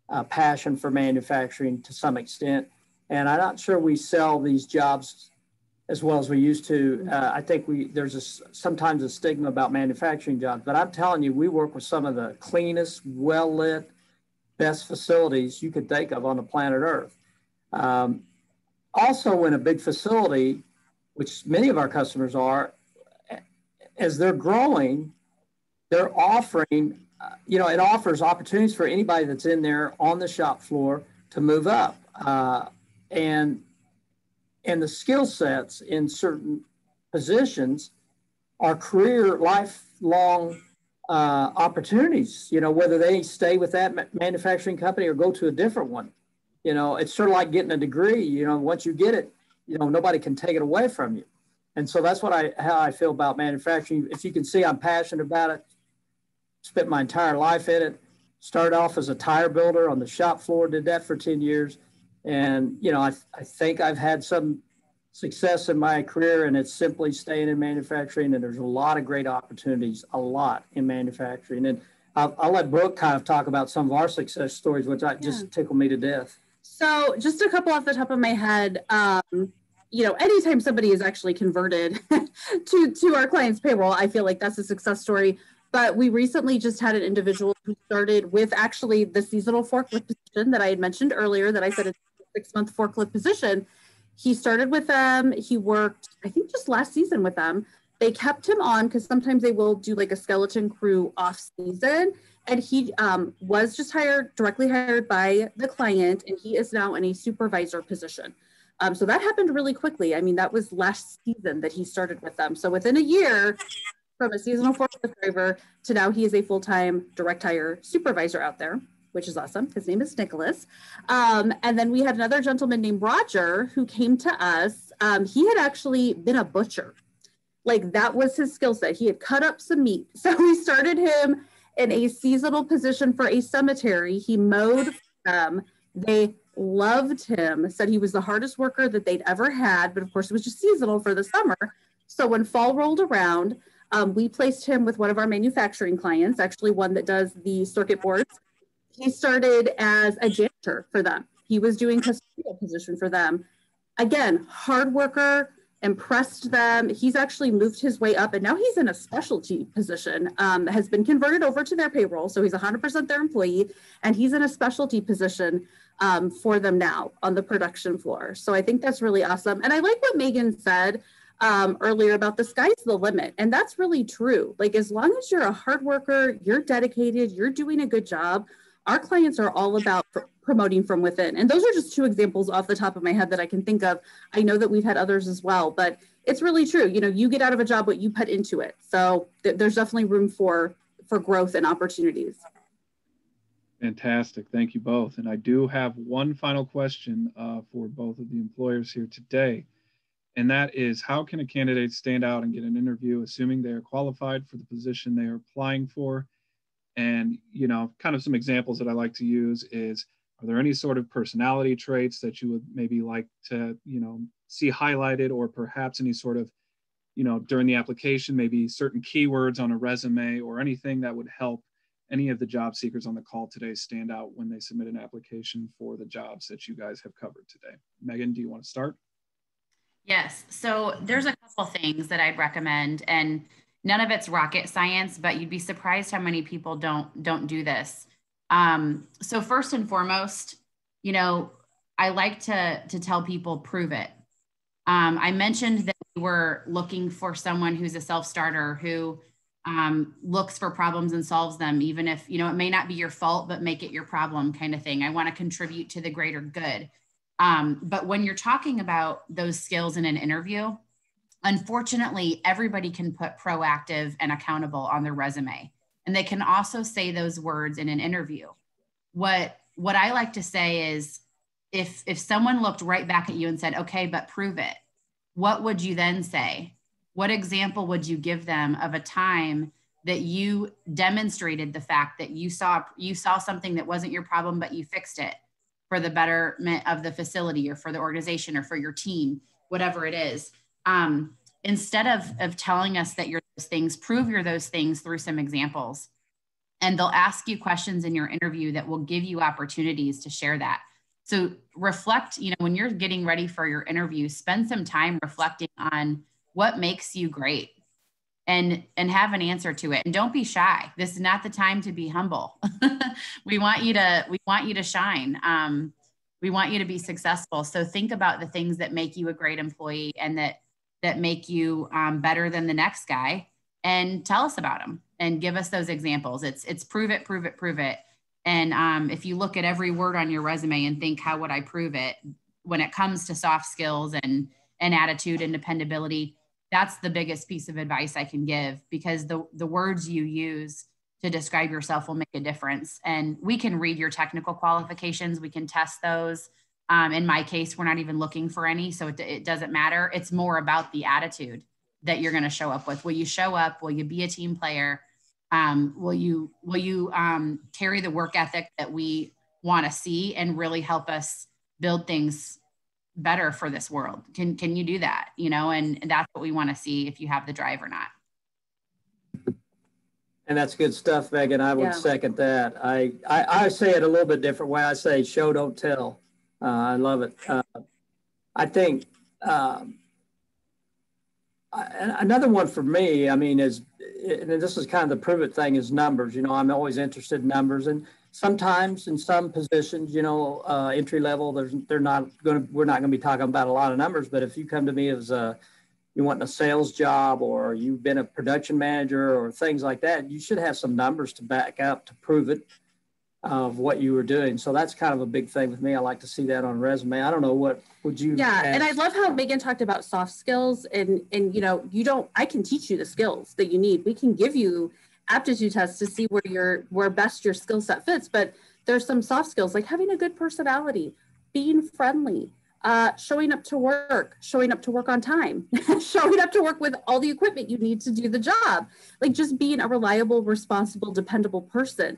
uh, passion for manufacturing to some extent. And I'm not sure we sell these jobs as well as we used to. Uh, I think we there's a, sometimes a stigma about manufacturing jobs, but I'm telling you, we work with some of the cleanest, well-lit, best facilities you could think of on the planet Earth. Um, also in a big facility, which many of our customers are, as they're growing, they're offering, uh, you know, it offers opportunities for anybody that's in there on the shop floor to move up. Uh, and, and the skill sets in certain positions are career lifelong uh, opportunities, you know, whether they stay with that ma manufacturing company or go to a different one. You know, it's sort of like getting a degree, you know, once you get it, you know, nobody can take it away from you. And so that's what I, how I feel about manufacturing. If you can see, I'm passionate about it. Spent my entire life in it. Started off as a tire builder on the shop floor, did that for ten years. And, you know, I, I think I've had some success in my career, and it's simply staying in manufacturing. And there's a lot of great opportunities, a lot in manufacturing. And I'll, I'll let Brooke kind of talk about some of our success stories, which I, yeah. just tickle me to death. So just a couple off the top of my head. Um, you know, anytime somebody is actually converted to, to our client's payroll, I feel like that's a success story. But we recently just had an individual who started with actually the seasonal forklift position that I had mentioned earlier, that I said it's a six-month forklift position. He started with them. He worked, I think, just last season with them. They kept him on because sometimes they will do like a skeleton crew off-season. And he um, was just hired, directly hired by the client, and he is now in a supervisor position. Um, so that happened really quickly. I mean, that was last season that he started with them. So within a year, from a seasonal forklift driver to now he is a full-time direct hire supervisor out there, which is awesome. His name is Nicholas. Um, and then we had another gentleman named Roger who came to us. Um, he had actually been a butcher. Like, that was his skill set. He had cut up some meat. So we started him in a seasonal position for a cemetery. He mowed for them. They loved him, said he was the hardest worker that they'd ever had, but of course it was just seasonal for the summer. So when fall rolled around, um, we placed him with one of our manufacturing clients, actually one that does the circuit boards. He started as a janitor for them. He was doing custodial position for them. Again, hard worker, impressed them. He's actually moved his way up, and now he's in a specialty position, um, has been converted over to their payroll. So he's one hundred percent their employee, and he's in a specialty position Um, for them now on the production floor. So I think that's really awesome. And I like what Megan said um, earlier about the sky's the limit. And that's really true. Like, as long as you're a hard worker, you're dedicated, you're doing a good job, our clients are all about pr promoting from within. And those are just two examples off the top of my head that I can think of. I know that we've had others as well, but it's really true. You know, you get out of a job what you put into it. So th there's definitely room for, for growth and opportunities. Fantastic. Thank you both. And I do have one final question uh, for both of the employers here today. And that is, how can a candidate stand out and get an interview, assuming they are qualified for the position they are applying for? And, you know, kind of some examples that I like to use is, are there any sort of personality traits that you would maybe like to, you know, see highlighted, or perhaps any sort of, you know, during the application, maybe certain keywords on a resume or anything that would help any of the job seekers on the call today stand out when they submit an application for the jobs that you guys have covered today? Megan, do you want to start? Yes, so there's a couple things that I'd recommend, and none of it's rocket science, but you'd be surprised how many people don't don't do this. Um, so first and foremost, you know, I like to, to tell people, prove it. Um, I mentioned that we were looking for someone who's a self-starter, who um, looks for problems and solves them, even if, you know, it may not be your fault, but make it your problem kind of thing. I want to contribute to the greater good. Um, but when you're talking about those skills in an interview, unfortunately, everybody can put proactive and accountable on their resume. And they can also say those words in an interview. What, what I like to say is, if, if someone looked right back at you and said, okay, but prove it, what would you then say? What example would you give them of a time that you demonstrated the fact that you saw, you saw something that wasn't your problem, but you fixed it for the betterment of the facility or for the organization or for your team, whatever it is? Um, instead of, of telling us that you're those things, prove you're those things through some examples. And they'll ask you questions in your interview that will give you opportunities to share that. So reflect, you know, when you're getting ready for your interview, spend some time reflecting on what makes you great, and, and have an answer to it. And don't be shy. This is not the time to be humble. We want you to, we want you to shine. Um, we want you to be successful. So think about the things that make you a great employee and that that make you um, better than the next guy, and tell us about them and give us those examples. It's, it's prove it, prove it, prove it. And um, if you look at every word on your resume and think, how would I prove it? When it comes to soft skills and, and attitude and dependability, that's the biggest piece of advice I can give, because the, the words you use to describe yourself will make a difference. And we can read your technical qualifications. We can test those. Um, in my case, we're not even looking for any, so it, it doesn't matter. It's more about the attitude that you're going to show up with. Will you show up? Will you be a team player? Um, will you will you um, carry the work ethic that we want to see and really help us build things better for this world? Can can you do that? You know, and, and that's what we want to see, if you have the drive or not. And that's good stuff, Megan. I would yeah. second that. I, I I say it a little bit different way. I say show, don't tell. Uh, I love it. Uh, I think um, I, another one for me, I mean, is, and this is kind of the prove it thing, is numbers. You know, I'm always interested in numbers, and sometimes in some positions, you know, uh, entry level, there's, they're not going to, we're not going to be talking about a lot of numbers. But if you come to me as a, you want a sales job, or you've been a production manager or things like that, you should have some numbers to back up, to prove it, of what you were doing. So that's kind of a big thing with me. I like to see that on resume. I don't know, what would you yeah ask? And I love how Megan talked about soft skills, and and you know, you don't I can teach you the skills that you need. We can give you aptitude tests to see where your where best your skill set fits, but there's some soft skills, like having a good personality, being friendly, uh showing up to work showing up to work on time, showing up to work with all the equipment you need to do the job, like just being a reliable, responsible, dependable person.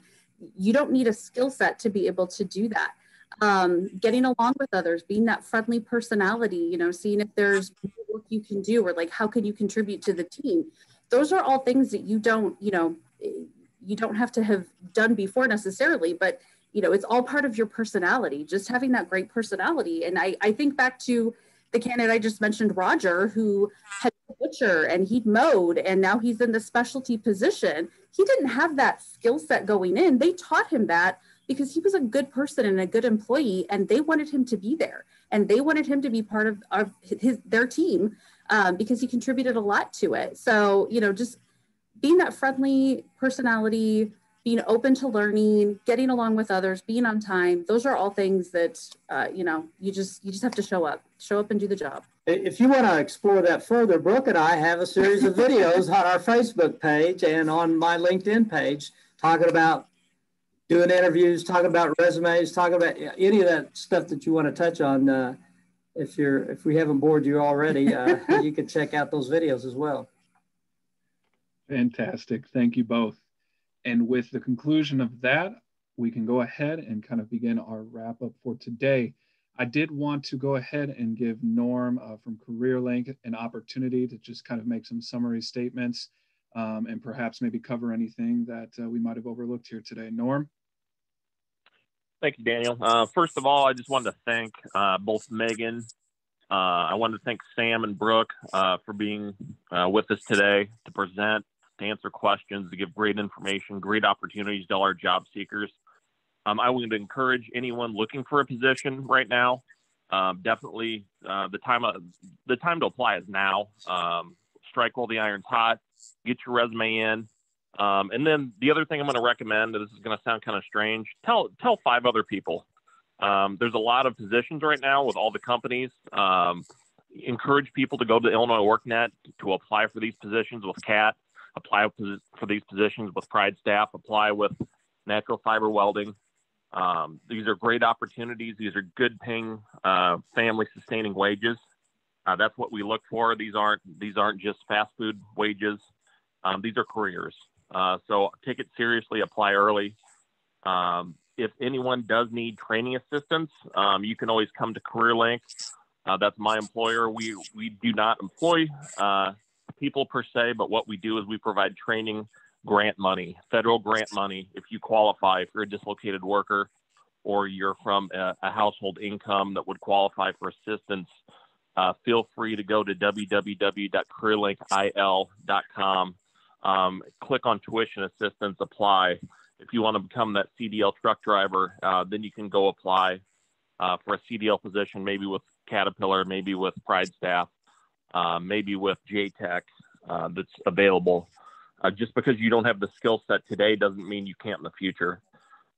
You don't need a skill set to be able to do that. Um, getting along with others, being that friendly personality, you know, seeing if there's work you can do, or like, how can you contribute to the team? Those are all things that you don't, you know, you don't have to have done before necessarily, but, you know, it's all part of your personality, just having that great personality. And I, I think back to the candidate I just mentioned, Roger, who had a butcher and he'd mowed, and now he's in the specialty position. He didn't have that skill set going in. They taught him that because he was a good person and a good employee, and they wanted him to be there, and they wanted him to be part of, of his, their team, um, because he contributed a lot to it. So, you know, just being that friendly personality, being open to learning, getting along with others, being on time. Those are all things that, uh, you know, you just, you just have to show up, show up and do the job. If you want to explore that further, Brooke and I have a series of videos on our Facebook page and on my LinkedIn page talking about doing interviews, talking about resumes, talking about any of that stuff that you want to touch on. Uh, if you're, if we haven't bored you already, uh, you can check out those videos as well. Fantastic. Thank you both. And with the conclusion of that, we can go ahead and kind of begin our wrap up for today. I did want to go ahead and give Norm uh, from CareerLink an opportunity to just kind of make some summary statements um, and perhaps maybe cover anything that uh, we might have overlooked here today. Norm? Thank you, Daniel. Uh, first of all, I just wanted to thank uh, both Megan. Uh, I wanted to thank Sam and Brooke uh, for being uh, with us today to present, to answer questions, to give great information, great opportunities to all our job seekers. Um, I would encourage anyone looking for a position right now. Um, definitely uh, the time uh, the time to apply is now. Um, strike while the iron's hot. Get your resume in. Um, and then the other thing I'm going to recommend, and this is going to sound kind of strange, tell tell five other people. Um, there's a lot of positions right now with all the companies. Um, encourage people to go to Illinois WorkNet to apply for these positions with C A T, apply for these positions with Pride Staff, apply with Natural Fiber Welding. Um, these are great opportunities. These are good paying, uh, family sustaining wages. Uh, that's what we look for. These aren't, these aren't just fast food wages. Um, these are careers. Uh, so take it seriously, apply early. Um, if anyone does need training assistance, um, you can always come to CareerLink. Uh, that's my employer. We, we do not employ, uh, people per se, but what we do is we provide training, grant money, federal grant money. If you qualify, if you're a dislocated worker or you're from a, a household income that would qualify for assistance, uh, feel free to go to w w w dot career link i l dot com, um, click on tuition assistance, apply. If you want to become that C D L truck driver, uh, then you can go apply uh, for a C D L position, maybe with Caterpillar, maybe with Pride Staff, uh, maybe with J TEC uh, that's available. Uh, just because you don't have the skill set today doesn't mean you can't in the future.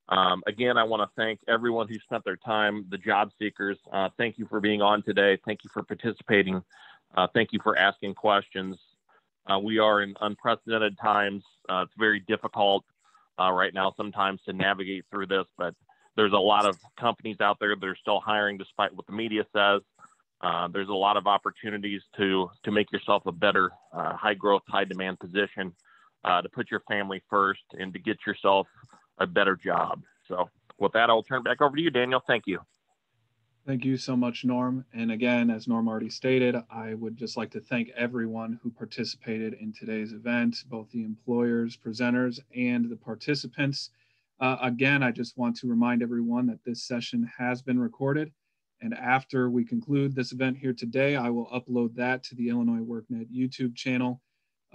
Um, again, I want to thank everyone who spent their time, the job seekers. Uh, thank you for being on today. Thank you for participating. Uh, thank you for asking questions. Uh, we are in unprecedented times. Uh, it's very difficult uh, right now sometimes to navigate through this, but there's a lot of companies out there that are still hiring despite what the media says. Uh, there's a lot of opportunities to, to make yourself a better uh, high growth, high demand position. Uh, to put your family first and to get yourself a better job. So with that, I'll turn it back over to you, Daniel. Thank you. Thank you so much, Norm. And again, as Norm already stated, I would just like to thank everyone who participated in today's event, both the employers, presenters, and the participants. Uh, again, I just want to remind everyone that this session has been recorded. And after we conclude this event here today, I will upload that to the Illinois WorkNet YouTube channel,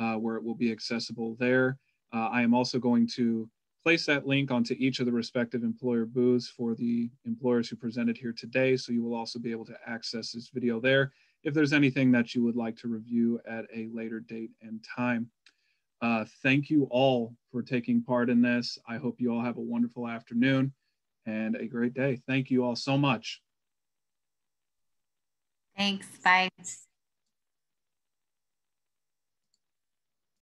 Uh, where it will be accessible there. Uh, I am also going to place that link onto each of the respective employer booths for the employers who presented here today. So you will also be able to access this video there if there's anything that you would like to review at a later date and time. Uh, thank you all for taking part in this. I hope you all have a wonderful afternoon and a great day. Thank you all so much. Thanks, bye.